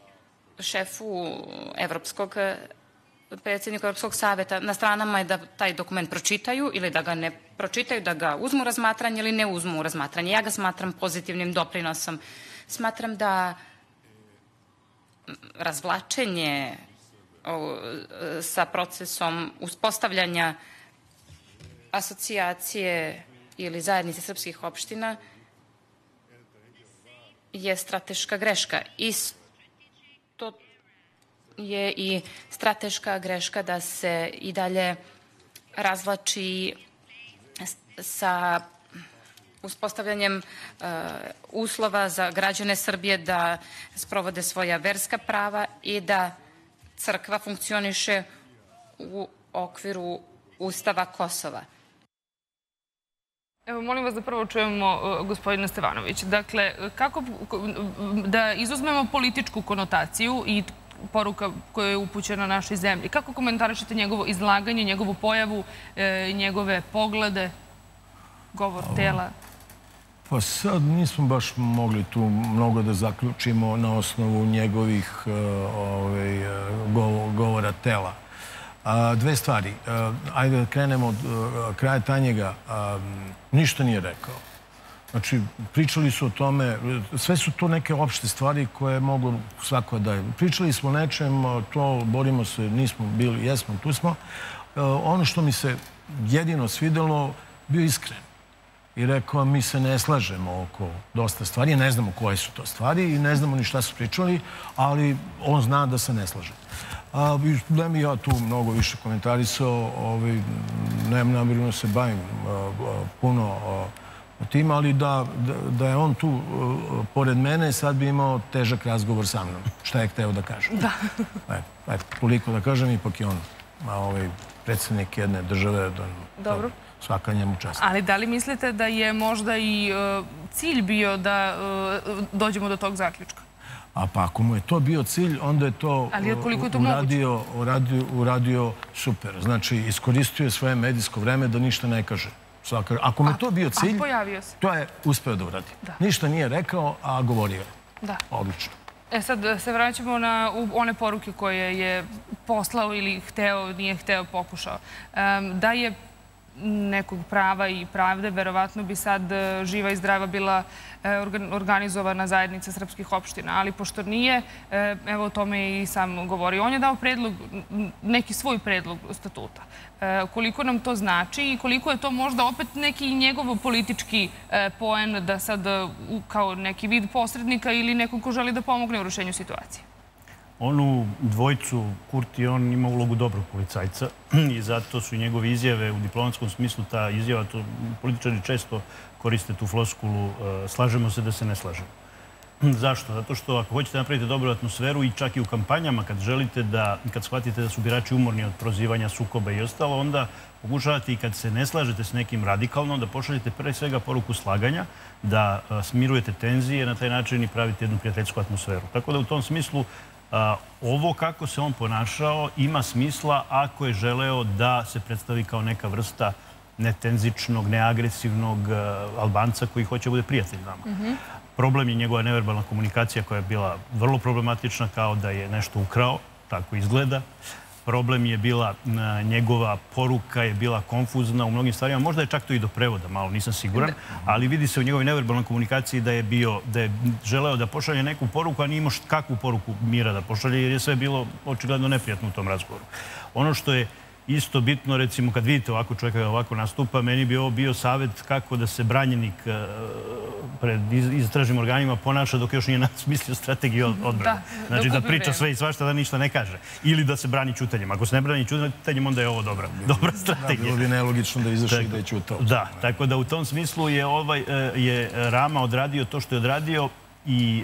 šefu evropskog predsjedniku Evropskog savjeta. Na stranama je da taj dokument pročitaju ili da ga ne pročitaju, da ga uzmu razmatranje ili ne uzmu razmatranje. Ja ga smatram pozitivnim doprinosom. Smatram da razvlačenje sa procesom uspostavljanja asocijacije ili zajednice srpskih opština je strateška greška. Isto je i strateška greška da se i dalje razvlači sa uspostavljanjem uh, uslova za građane Srbije da sprovode svoja verska prava i da crkva funkcioniše u okviru Ustava Kosova. Evo, molim vas da prvo čujemo gospodina Stevanovića. Dakle, kako da izuzmemo političku konotaciju i poruka koja je upućena našoj zemlji. Kako komentarišete njegovo izlaganje, njegovu pojavu, njegove poglede, govor tela? Pa sad nismo baš mogli tu mnogo da zaključimo na osnovu njegovih govora tela. Dve stvari. Ajde da krenemo od kraja Tanjega. Ništa nije rekao. Znači, pričali su o tome, sve su to neke opšte stvari koje mogu svako da je. Pričali smo o nečem, to borimo se, nismo bili, jesmo, tu smo. Ono što mi se jedino svidelo, bio iskren. I rekao, mi se ne slažemo oko dosta stvari, ne znamo koje su to stvari i ne znamo ni šta su pričali, ali on zna da se ne slaže. Da mi ja tu mnogo više komentarisao, nemam namjerno se bavim puno tim, ali da, da je on tu uh, pored mene, sad bi imao težak razgovor sa mnom. Šta je hteo da kažem? Da. Ajde, koliko da kažem, ipak je on ovaj, predsjednik jedne države. Da, dobro. Da, svaka njemu čast. Ali da li mislite da je možda i cilj bio da dođemo do tog zaključka? A pa ako mu je to bio cilj, onda je to uradio super. Znači, iskoristio je svoje medijsko vreme da ništa ne kaže. Ako mu je to bio cilj, to je uspeo da uradi. Ništa nije rekao, a govorio je. Odlično. E sad se vraćamo na one poruke koje je poslao ili hteo, nije hteo, pokušao. Da je nekog prava i pravde, verovatno bi sad živa i zdrava bila organizovana zajednica srpskih opština, ali pošto nije, evo o tome i sam govori. On je dao predlog, neki svoj predlog statuta. Koliko nam to znači i koliko je to možda opet neki njegov politički poen da sad kao neki vid posrednika ili nekog ko želi da pomogne u rešenju situacije? Onu dvojcu, Kurt i on, ima ulogu dobrog policajca i zato su njegove izjave u diplomatskom smislu ta izjava, to političari često koriste tu floskulu, slažemo se da se ne slažemo. Zašto? Zato što ako hoćete napraviti dobru atmosferu i čak i u kampanjama, kad želite da, kad shvatite da su birači umorni od prozivanja, sukoba i ostalo, onda pokušavate i kad se ne slažete s nekim radikalno, da pošaljete pre svega poruku slaganja, da smirujete tenzije, na taj način i pravite jednu prijateljsku atmosferu. Tako da u tom smislu ovo kako se on ponašao ima smisla ako je želeo da se predstavi kao neka vrsta netenzičnog, neagresivnog Albanca koji hoće bude prijatelj nama. Problem je njegova neverbalna komunikacija koja je bila vrlo problematična, kao da je nešto ukrao, tako izgleda. Problem je bila, njegova poruka je bila konfuzna u mnogim stvarima, možda je čak to i do prevoda, malo nisam siguran, ali vidi se u njegovoj neverbalnoj komunikaciji da je bio, da je želeo da pošalje neku poruku, a nije imao kakvu poruku mira da pošalje, jer je sve bilo očigledno neprijatno u tom razgovoru. Ono što je isto bitno, recimo, kad vidite ovako čovjeka ovako nastupa, meni bi ovo bio savjet kako da se branjenik pred istražnim organima ponaša dok još nije nasmislio strategiju odbrane. Znači da priča sve i svašta, da ništa ne kaže. Ili da se brani ćutanjem. Ako se ne brani ćutanjem, onda je ovo dobra strategija. Bilo bi nelogično da izašao i da je ćutao. Da, tako da u tom smislu je Rama odradio to što je odradio i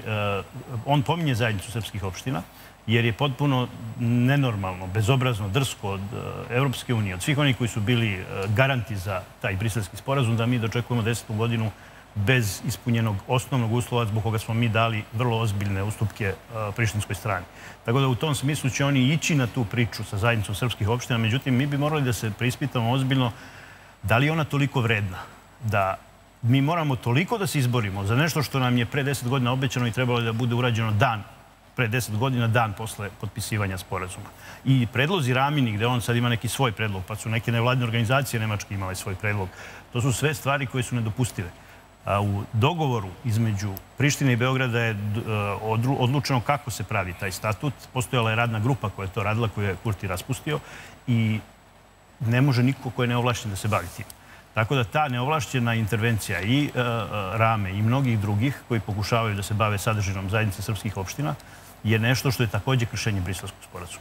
on pominje zajednicu srpskih opština, jer je potpuno nenormalno, bezobrazno, drsko od Evropske unije, od svih onih koji su bili garanti za taj briselski sporazum, da mi dočekujemo desetu godinu bez ispunjenog osnovnog uslova zbog koga smo mi dali vrlo ozbiljne ustupke prištinskoj strani. Tako da u tom smislu će oni ići na tu priču sa zajednicom srpskih opština, međutim mi bi morali da se preispitamo ozbiljno da li je ona toliko vredna da mi moramo toliko da se izborimo za nešto što nam je pre deset godina obećano i trebalo da bude urađeno dan pre deset godina, dan posle potpisivanja sporazuma. I predlozi Ramini, gde on sad ima neki svoj predlog, pa su neke nevladine organizacije nemačke imale svoj predlog, to su sve stvari koje su nedopustive. U dogovoru između Prištine i Beograda je odlučeno kako se pravi taj statut. Postojala je radna grupa koja je to radila, koju je Kurti raspustio i ne može niko ko je neovlašćen da se bavi tim. Tako da ta neovlašćena intervencija i Rame i mnogih drugih koji pokušavaju da se bave sadržinom zajednice srpskih opština je nešto što je također kršenje briselskog sporazuma.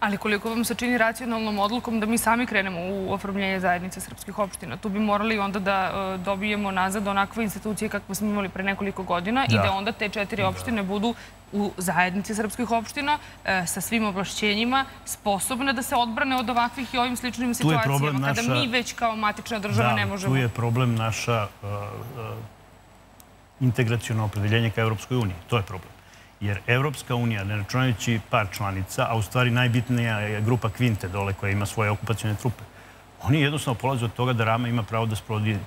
Ali koliko vam se čini racionalnom odlukom da mi sami krenemo u oformljenje zajednice srpskih opština? Tu bi morali onda da dobijemo nazad onakve institucije kakve smo imali pre nekoliko godina i da onda te četiri opštine budu u zajednici srpskih opština sa svim ovlašćenjima sposobne da se odbrane od ovakvih i ovim sličnim situacijama kada mi već kao matična država ne možemo. Tu je problem naša integraciono opredeljenje ka Evropskoj uniji. To je problem. Jer Evropska unija, ne računajući par članica, a u stvari najbitnija je grupa Kvinte dole koja ima svoje okupacijone trupe, oni jednostavno polaze od toga da Rama ima pravo da sprovodi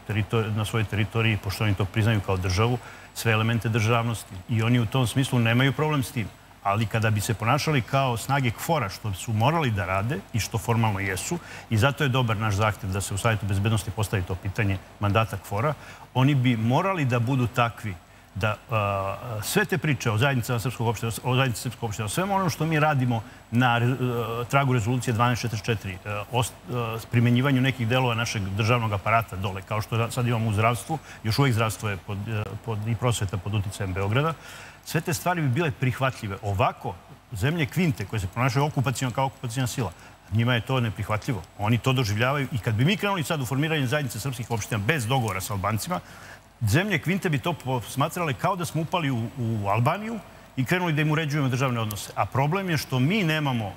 na svojoj teritoriji, pošto oni to priznaju kao državu, sve elemente državnosti. I oni u tom smislu nemaju problem s tim. Ali kada bi se ponašali kao snage KFOR-a, što su morali da rade i što formalno jesu, i zato je dobar naš zahtev da se u Savetu bezbednosti postavi to pitanje mandata KFOR-a, oni bi morali da budu takvi da sve te priče o zajednici srpskog opština, o svemu onom što mi radimo na tragu rezolucije dvanaest četrdeset četiri, primjenjivanju nekih delova našeg državnog aparata dole, kao što sad imamo u zdravstvu, još uvijek zdravstvo je i prosveta pod uticajem Beograda, sve te stvari bi bile prihvatljive. Ovako, zemlje Kvinte koje se ponašaju okupacijom kao okupacijna sila, njima je to neprihvatljivo. Oni to doživljavaju i kad bi mi krenuli sad u formiranje zajednice srpskih opština bez dogovora sa Albancima, zemlje Kvinte bi to posmatrale kao da smo upali u Albaniju i krenuli da im uređujemo državne odnose. A problem je što mi nemamo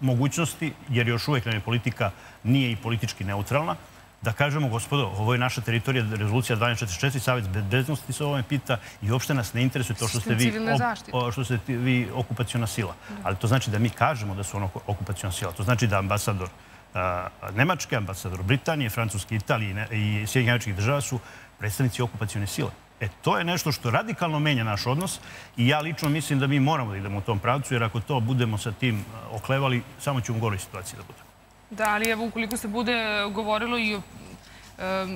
mogućnosti, jer još uvijek nam je politika nije i politički neutralna, da kažemo, gospodo, ovo je naša teritorija, rezolucija dvanaest četrdeset četiri, Savjet bezbednosti se o ovome pita i uopšte nas ne interesuje to što ste vi okupaciona sila. Ali to znači da mi kažemo da su ono okupaciona sila. To znači da ambasador Nemačke, ambasador Britanije, Francuske, Italije i Sjedinjenih Američkih Država su predstavnici okupacione sile. E, to je nešto što radikalno menja naš odnos i ja lično mislim da mi moramo da idemo u tom pravcu, jer ako to budemo sa tim oklevali, samo ćemo u goroj situaciji da budemo. Da, ali evo, ukoliko se bude govorilo i o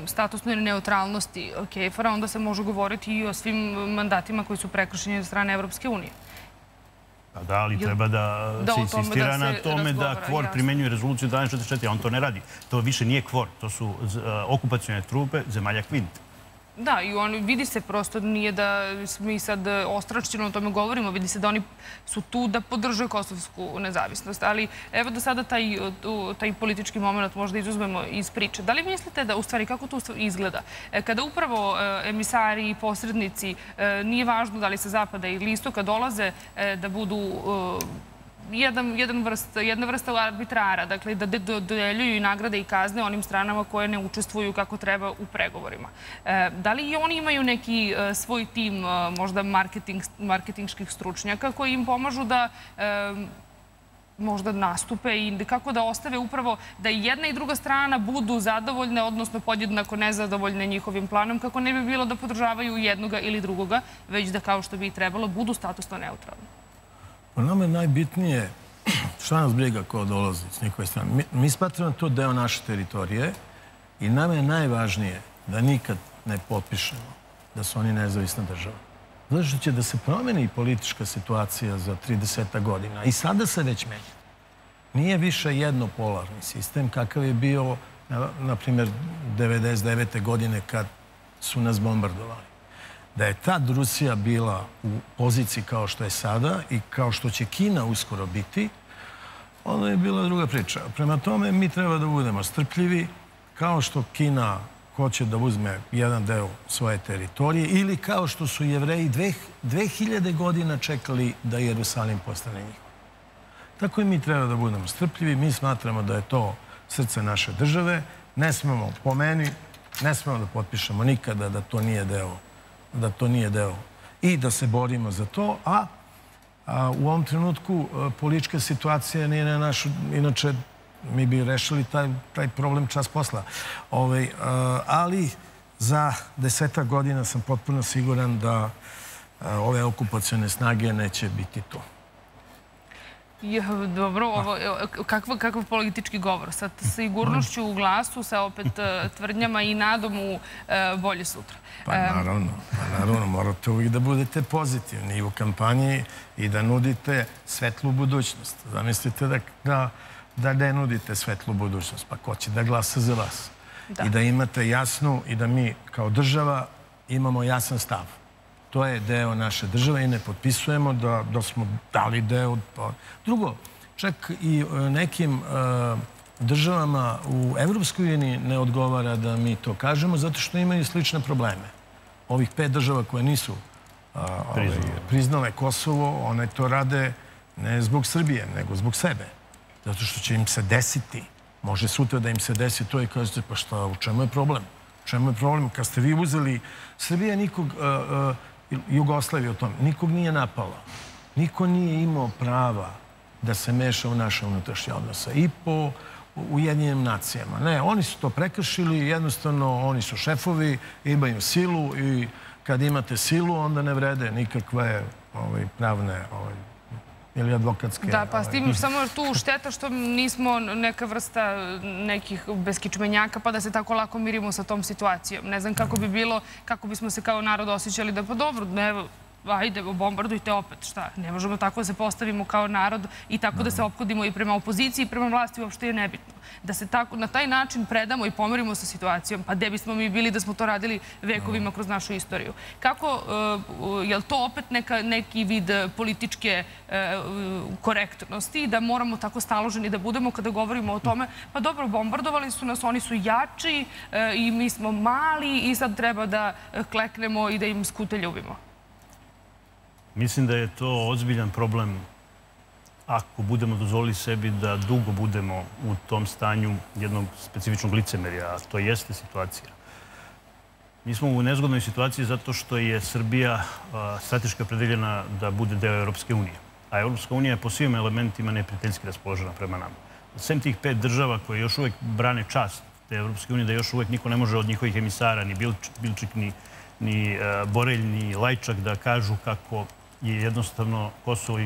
statusnoj neutralnosti KFOR-a, onda se može govoriti i o svim mandatima koji su prekršeni od strane Evropske unije. Da, ali treba da se insistira na tome da KFOR primenjuje rezoluciju dvanaest četrdeset četiri, a on to ne radi. To više nije KFOR, to su okupacione trupe zemalja Kvinta. Da, i vidi se prosto, nije da mi sad ostrašćeno o tome govorimo, vidi se da oni su tu da podržaju kosovsku nezavisnost. Ali evo da sada taj politički moment možda izuzmemo iz priče. Da li mislite da, u stvari, kako to izgleda? Kada upravo emisari i posrednici, nije važno da li sa zapada ili istoka, dolaze da budu jedna vrsta arbitrara, dakle da dodeljuju nagrade i kazne onim stranama koje ne učestvuju kako treba u pregovorima. Da li i oni imaju neki svoj tim možda marketinških stručnjaka koji im pomažu da možda nastupe i kako da ostave upravo da i jedna i druga strana budu zadovoljne, odnosno podjednako nezadovoljne njihovim planom, kako ne bi bilo da podržavaju jednoga ili drugoga, već da, kao što bi trebalo, budu statusno neutralni? Pa nama je najbitnije šta nas briga ko dolazi s njihove strane. Mi smatramo to deo naše teritorije i nama je najvažnije da nikad ne potpišemo da su oni nezavisna država. Zato što će da se promeni politička situacija za trideset godina. I sada se već menja. Nije više jednopolarni sistem kakav je bio, na primjer, devedeset devete godine kad su nas bombardovali. Da je tad Rusija bila u poziciji kao što je sada i kao što će Kina uskoro biti, onda je bila druga priča. Prema tome, mi treba da budemo strpljivi, kao što Kina hoće da uzme jedan deo svoje teritorije ili kao što su Jevreji dve hiljade godina čekali da Jerusalim postane njihov. Tako i mi treba da budemo strpljivi. Mi smatramo da je to srce naše države. Ne smemo, po meni, ne smemo da potpišemo nikada da to nije deo da to nije deo i da se borimo za to, a u ovom trenutku politička situacija nije na našu, inače mi bi rešili taj problem čas posla. Ali za desetak godina sam potpuno siguran da ove okupacione snage neće biti to. Dobro, kakav politički govor? Sa sigurnošću u glasu, sa opet tvrdnjama i nadom u bolje sutra. Pa naravno, naravno, morate uvijek da budete pozitivni u kampanji i da nudite svetlu budućnost. Zamislite da ne nudite svetlu budućnost, pa ko će da glasa za vas? I da imate jasnu i da mi kao država imamo jasan stav. To je deo naše države i ne potpisujemo da smo dali deo. Drugo, čak i nekim državama u Evropskoj uniji ne odgovara da mi to kažemo, zato što imaju slične probleme. Ovih pet država koje nisu priznale Kosovo, one to rade ne zbog Srbije, nego zbog sebe. Zato što će im se desiti. Može sutra da im se desi to i kažete, pa šta, u čemu je problem? U čemu je problem? Kad ste vi uzeli... Srbija nikog... Jugoslavija o tom, nikog nije napala. Niko nije imao prava da se meša u naše unutrašnje odnose. I po Ujedinjenim nacijama. Ne, oni su to prekršili, jednostavno oni su šefovi, imaju silu i kad imate silu onda ne vrede nikakve pravne ili advokatske... Da, pa s tim samo tu šteta što nismo neka vrsta nekih beskičmenjaka pa da se tako lako mirimo sa tom situacijom. Ne znam kako bi bilo, kako bismo se kao narod osjećali da pa dobro, evo, ajde, bombardujte opet, šta? Ne možemo tako da se postavimo kao narod i tako da se ophodimo i prema opoziciji i prema vlasti, uopšte je nebitno. Da se na taj način predamo i pomerimo sa situacijom, pa gde bismo mi bili da smo to radili vekovima kroz našu istoriju. Kako, je li to opet neki vid političke korektnosti da moramo tako staloženi da budemo kada govorimo o tome, pa dobro, bombardovali su nas, oni su jači i mi smo mali i sad treba da kleknemo i da im skute ljubimo? Mislim da je to ozbiljan problem ako budemo dozvolili sebi da dugo budemo u tom stanju jednog specifičnog licemerja, a to jeste situacija. Mi smo u nezgodnoj situaciji zato što je Srbija strateški opredeljena da bude deo Evropske unije. A Evropska unija je po svim elementima neprijateljski raspoložena prema nama. Sem tih pet država koje još uvek brane čast te Evropske unije, da još uvek niko ne može od njihovih emisara, ni Bilčik, ni Borelj, ni Lajčak, da kažu kako je jednostavno Kosovo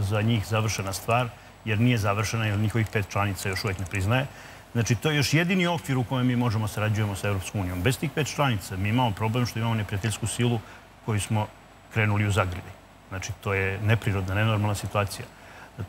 za njih završena stvar, jer nije završena, jer njihovih pet članica još uvek ne priznaje. Znači, to je još jedini okvir u kojem mi možemo sarađujemo sa Evropskom unijom. Bez tih pet članica mi imamo problem što imamo neprijateljsku silu koju smo krenuli u zagrljaj. Znači, to je neprirodna, nenormalna situacija.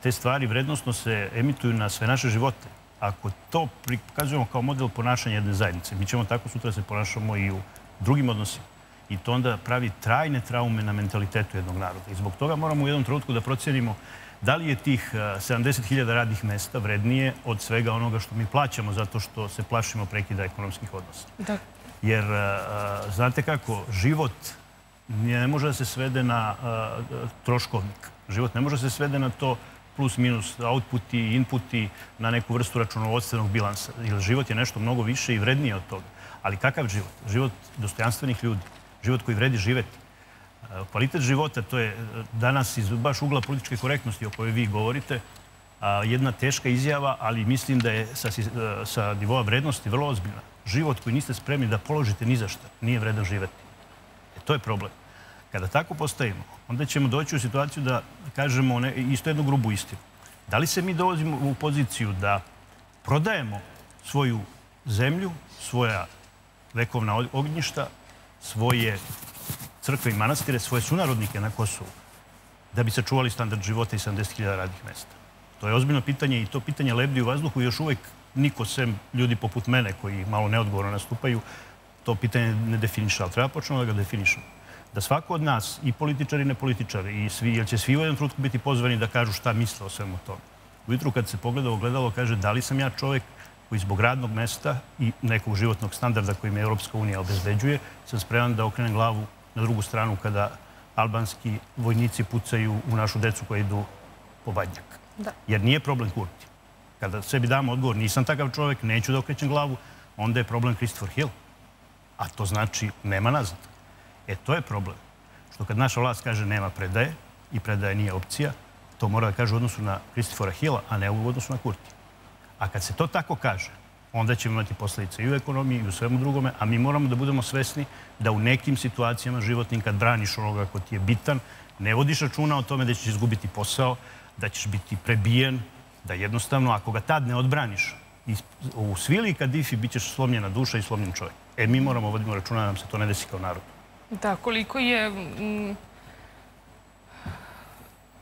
Te stvari vrednostno se emituju na sve naše živote. Ako to prikazujemo kao model ponašanja jedne zajednice, mi ćemo tako sutra se ponašamo i u drugim odnosima. I to onda pravi trajne traume na mentalitetu jednog naroda. I zbog toga moramo u jednom trenutku da procenimo da li je tih sedamdeset hiljada radnih mesta vrednije od svega onoga što mi plaćamo zato što se plašimo prekida ekonomskih odnosa. Jer, znate kako, život ne može da se svede na troškovnik. Život ne može da se svede na to plus, minus, outputi, inputi, na neku vrstu računovodstvenog bilansa. Jer život je nešto mnogo više i vrednije od toga. Ali kakav život? Život dostojanstvenih ljudi. Život koji vredi živeti. Kvalitet života, to je danas iz baš ugla političke korektnosti o kojoj vi govorite, jedna teška izjava, ali mislim da je sa nivoa vrednosti vrlo ozbiljna. Život koji niste spremni da položite ni za šta, nije vredan živeti. To je problem. Kada tako postavimo, onda ćemo doći u situaciju da kažemo isto jednu grubu istinu. Da li se mi dolazimo u poziciju da prodajemo svoju zemlju, svoja vekovna ognjišta, svoje crkve i manastire, svoje sunarodnike na Kosovu, da bi sačuvali standard života i sedamdeset hiljada radnih mesta? To je ozbiljno pitanje i to pitanje lebdi u vazduhu i još uvek niko, sem ljudi poput mene koji malo neodgovorno nastupaju, to pitanje ne definiše, ali treba počnemo da ga definišemo. Da svako od nas, i političari i nepolitičari, jer će svi u jednom trenutku biti pozvani da kažu šta misle o svemu tome. Ujutru kad se pogleda u ogledalo, kaže da li sam ja čovjek koji zbog radnog mesta i nekog životnog standarda koji me Evropska unija obezbeđuje, sam spreman da okrenem glavu na drugu stranu kada albanski vojnici pucaju u našu decu koja idu po badnjak. Jer nije problem Kurti. Kada sebi damo odgovor, nisam takav čovjek, neću da okrećem glavu, onda je problem Christopher Hill. A to znači nema nazad. E, to je problem. Što kad naša vlast kaže nema predaje i predaje nije opcija, to mora da kaže u odnosu na Christophera Hilla, a ne u odnosu na Kurti. A kad se to tako kaže, onda ćemo imati posljedice i u ekonomiji i u svemu drugome, a mi moramo da budemo svesni da u nekim situacijama životnim, kad braniš onoga ko ti je bitan, ne vodiš računa o tome da ćeš izgubiti posao, da ćeš biti prebijen, da jednostavno, ako ga tad ne odbraniš, u svili i kadifi bit ćeš slomljena duša i slomljen čovjek. E, mi moramo voditi računa da nam se to ne desi kao narod. Da, koliko je...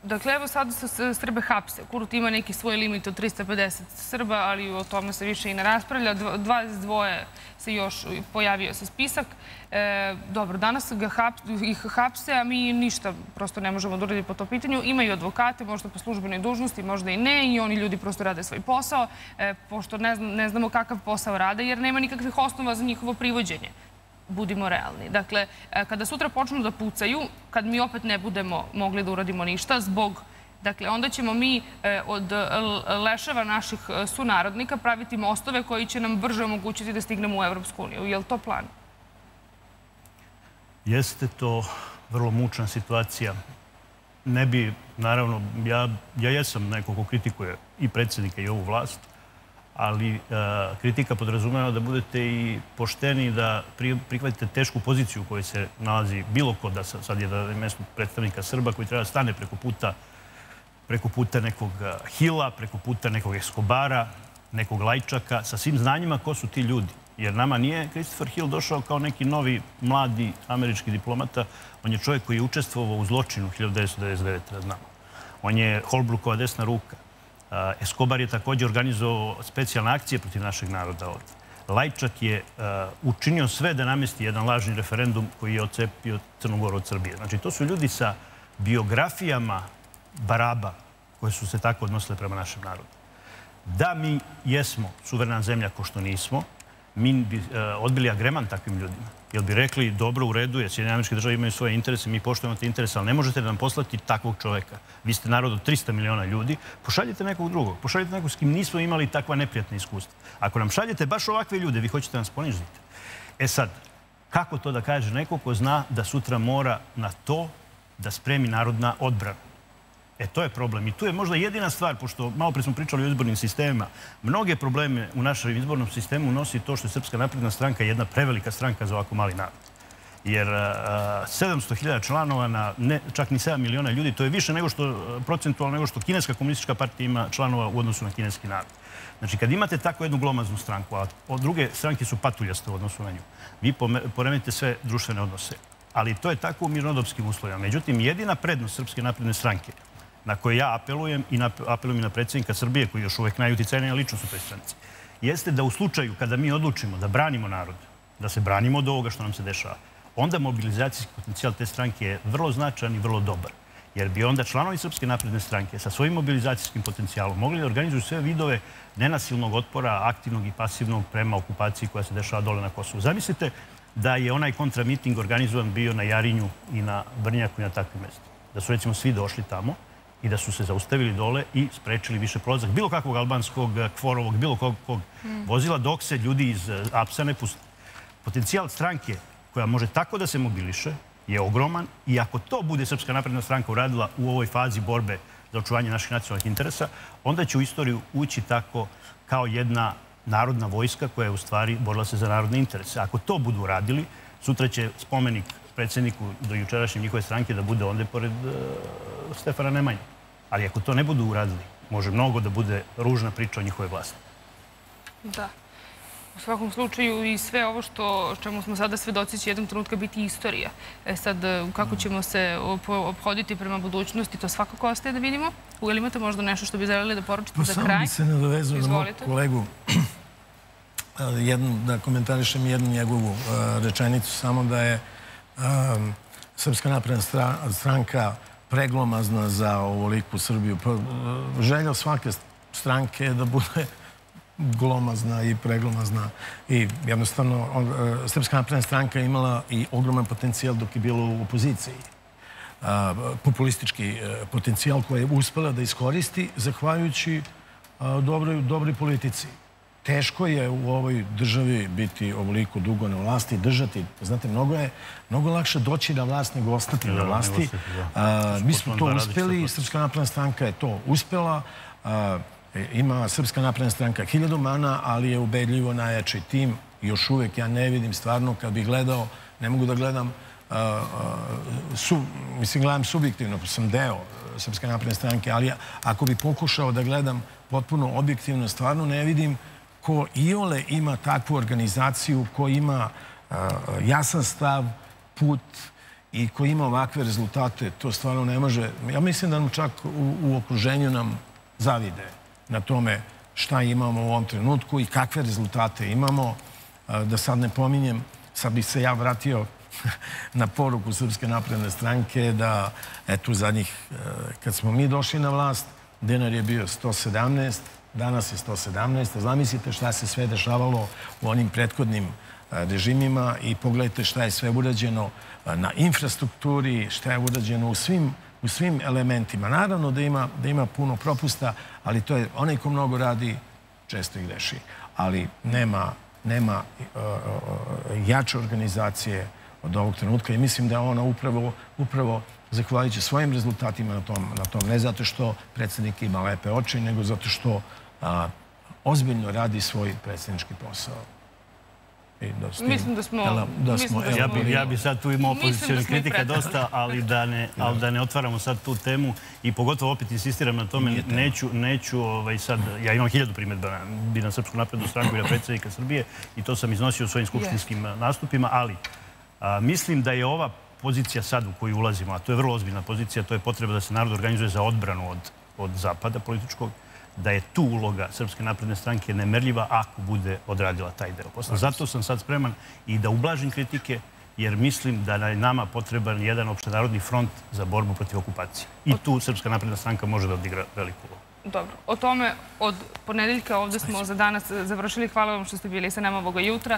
Dakle, evo sada se Srbe hapse. Kurt ima neki svoj limit od tristo pedeset Srba, ali o tome se više i ne raspravlja. dvadeset dva se još pojavio sa spisak. Dobro, danas ih hapse, a mi ništa prosto ne možemo doraditi po to pitanju. Imaju advokate, možda po službenoj dužnosti, možda i ne, i oni ljudi prosto rade svoj posao, pošto ne znamo kakav posao rade, jer nema nikakvih osnova za njihovo privođenje. Budimo realni. Dakle, kada sutra počnu da pucaju, kad mi opet ne budemo mogli da uradimo ništa, zbog... Dakle, onda ćemo mi od leševa naših sunarodnika praviti mostove koji će nam brže omogućiti da stignemo u Evropsku uniju. Je li to plan? Jeste to vrlo mučna situacija. Ne bi, naravno, ja jesam neko ko kritikuje i predsjednika i ovu vlast, ali kritika podrazumeva da budete i pošteni, da prihvatite tešku poziciju u kojoj se nalazi bilo ko, da sad je mesto predstavnika Srba koji treba da stane preko puta nekog Hila, preko puta nekog Eskobara, nekog Lajčaka, sa svim znanjima ko su ti ljudi. Jer nama nije Christopher Hill došao kao neki novi, mladi američki diplomata. On je čovjek koji je učestvovao u zločinu hiljadu devetsto devedeset devete. da znamo. On je Holbrookova desna ruka. Eskobar je također organizovao specijalne akcije protiv našeg naroda ovdje. Lajčak je učinio sve da namesti jedan lažni referendum koji je ocepio Crnu Goru od Srbije. Znači, to su ljudi sa biografijama baraba koje su se tako odnosile prema našem narodu. Da mi jesmo suverena zemlja ko što nismo, mi bi odbili agreman takvim ljudima. Jel bi rekli, dobro, u redu je, Sjedinjene Američke Države imaju svoje interese, mi poštujemo te interese, ali ne možete da nam poslati takvog čoveka. Vi ste narod od trista miliona ljudi, pošaljite nekog drugog, pošaljite nekog s kim nismo imali takva neprijatna iskustva. Ako nam šaljete baš ovakve ljude, vi hoćete da nas ponižite. E sad, kako to da kaže neko ko zna da sutra mora na to da spremi narodna odbrana? E, to je problem. I tu je možda jedina stvar, pošto malo pre smo pričali o izbornim sistemima, mnoge probleme u našem izbornom sistemu nosi to što je Srpska napredna stranka jedna prevelika stranka za ovako mali narod. Jer sedamsto hiljada članova na čak ni sedam miliona ljudi, to je više nego što, procentualno nego što Kineska komunistička partija ima članova u odnosu na kineski narod. Znači, kad imate tako jednu glomaznu stranku, a druge stranke su patuljaste u odnosu na nju, vi poremetite sve društvene odnose. Ali to je tako u mirnodopskim uslovima. Međutim, jedina prednost Srpske napredne stranke na koje ja apelujem i apelujem i na predsjednika Srbije, koji je još uvek najuticajnija ličnost u toj stranci, jeste da u slučaju kada mi odlučimo da branimo narod, da se branimo od ovoga što nam se dešava, onda mobilizacijski potencijal te stranke je vrlo značajan i vrlo dobar. Jer bi onda članovi Srpske napredne stranke sa svojim mobilizacijskim potencijalom mogli da organizuju sve vidove nenasilnog otpora, aktivnog i pasivnog prema okupaciji koja se dešava dole na Kosovu. Zamislite da je onaj kontramiting organizovan bio na Jarinju i na Brnjaku i na takvim mestima. Da su, recimo, svi došli tamo i da su se zaustavili dole i sprečili više prolazak bilo kakvog albanskog, kvorovog, bilo kog, kog vozila, dok se ljudi iz apsa ne puste. Potencijal stranke koja može tako da se mobiliše je ogroman i ako to bude Srpska napredna stranka uradila u ovoj fazi borbe za očuvanje naših nacionalnih interesa, onda će u istoriju ući tako kao jedna narodna vojska koja je u stvari borila se za narodne interese. Ako to budu uradili, sutra će spomenik predsjedniku do jučerašnje njihove stranke da bude onda pored Stefana Nemanja. Ali ako to ne budu uradili, može mnogo da bude ružna priča o njihove vlasti. Da. U svakom slučaju i sve ovo što čemu smo sada svedoci će jednom trenutka biti istorija. E sad, kako ćemo se ophoditi prema budućnosti, to svakako ostaje da vidimo. Ili imate možda nešto što bi želeli da poručite za kraj? Samo bi se nadovezao na mog kolegu. Da komentarišem jednu njegovu rečenicu, samo da je Srpska napredna stranka preglomazna za ovoliku Srbiju. Želja svake stranke je da bude glomazna i preglomazna. I jednostavno, Srpska napredna stranka je imala i ogroman potencijal dok je bilo u opoziciji. Populistički potencijal koji je uspela da iskoristi zahvaljujući dobroj politici. Teško je u ovoj državi biti ovoliko dugo na vlasti, držati. Znate, mnogo je lakše doći na vlast nego ostati na vlasti. Mi smo to uspeli, Srpska napredna stranka je to uspela. Ima Srpska napredna stranka hiljadu mana, ali je ubedljivo najjači tim. Još uvek ja ne vidim stvarno, kad bih gledao, ne mogu da gledam, mislim, gledam subjektivno, sam deo Srpske napredne stranke, ali ako bih pokušao da gledam potpuno objektivno, stvarno ne vidim ko iole ima takvu organizaciju, ko ima jasan stav, put i ko ima ovakve rezultate. To stvarno ne može. Ja mislim da nam čak u okruženju nam zavide na tome šta imamo u ovom trenutku i kakve rezultate imamo. Da sad ne pominjem, sad bih se ja vratio na poruku Srpske napredne stranke da, eto, zadnjih, kad smo mi došli na vlast, dinar je bio sto sedamnaest, danas je sto sedamnaest. Zamislite šta se sve dešavalo u onim prethodnim režimima i pogledajte šta je sve urađeno na infrastrukturi, šta je urađeno u svim u svim elementima. Naravno da ima puno propusta, ali to je onaj ko mnogo radi, često i greši. Ali nema jače organizacije od ovog trenutka i mislim da je ona upravo zahvaljujući svojim rezultatima na tom. Ne zato što predsjednik ima lepe oči, nego zato što ozbiljno radi svoj predsjednički posao. Mislim da smo... Ja bi sad tu imao opozicijalnih kritika dosta, ali da ne otvaramo sad tu temu i pogotovo opet insistiram na tome, neću sad... Ja imam hiljadu primjedba na Srpsku naprednu stranku i na predsjednika Srbije i to sam iznosio u svojim skupštinskim nastupima, ali mislim da je ova pozicija sad u koju ulazimo, a to je vrlo ozbiljna pozicija, to je potreba da se narod organizuje za odbranu od zapada političkog, da je tu uloga Srpske napredne stranke nemerljiva ako bude odradila taj deo posla. Zato sam sad spreman i da ublažim kritike, jer mislim da je nama potreban jedan opštenarodni front za borbu protiv okupacije. I tu Srpska napredna stranka može da odigra veliku ulogu. Dobro. O tome od ponedeljka ovdje smo za danas završili. Hvala vam što ste bili sa nama ovoga jutra.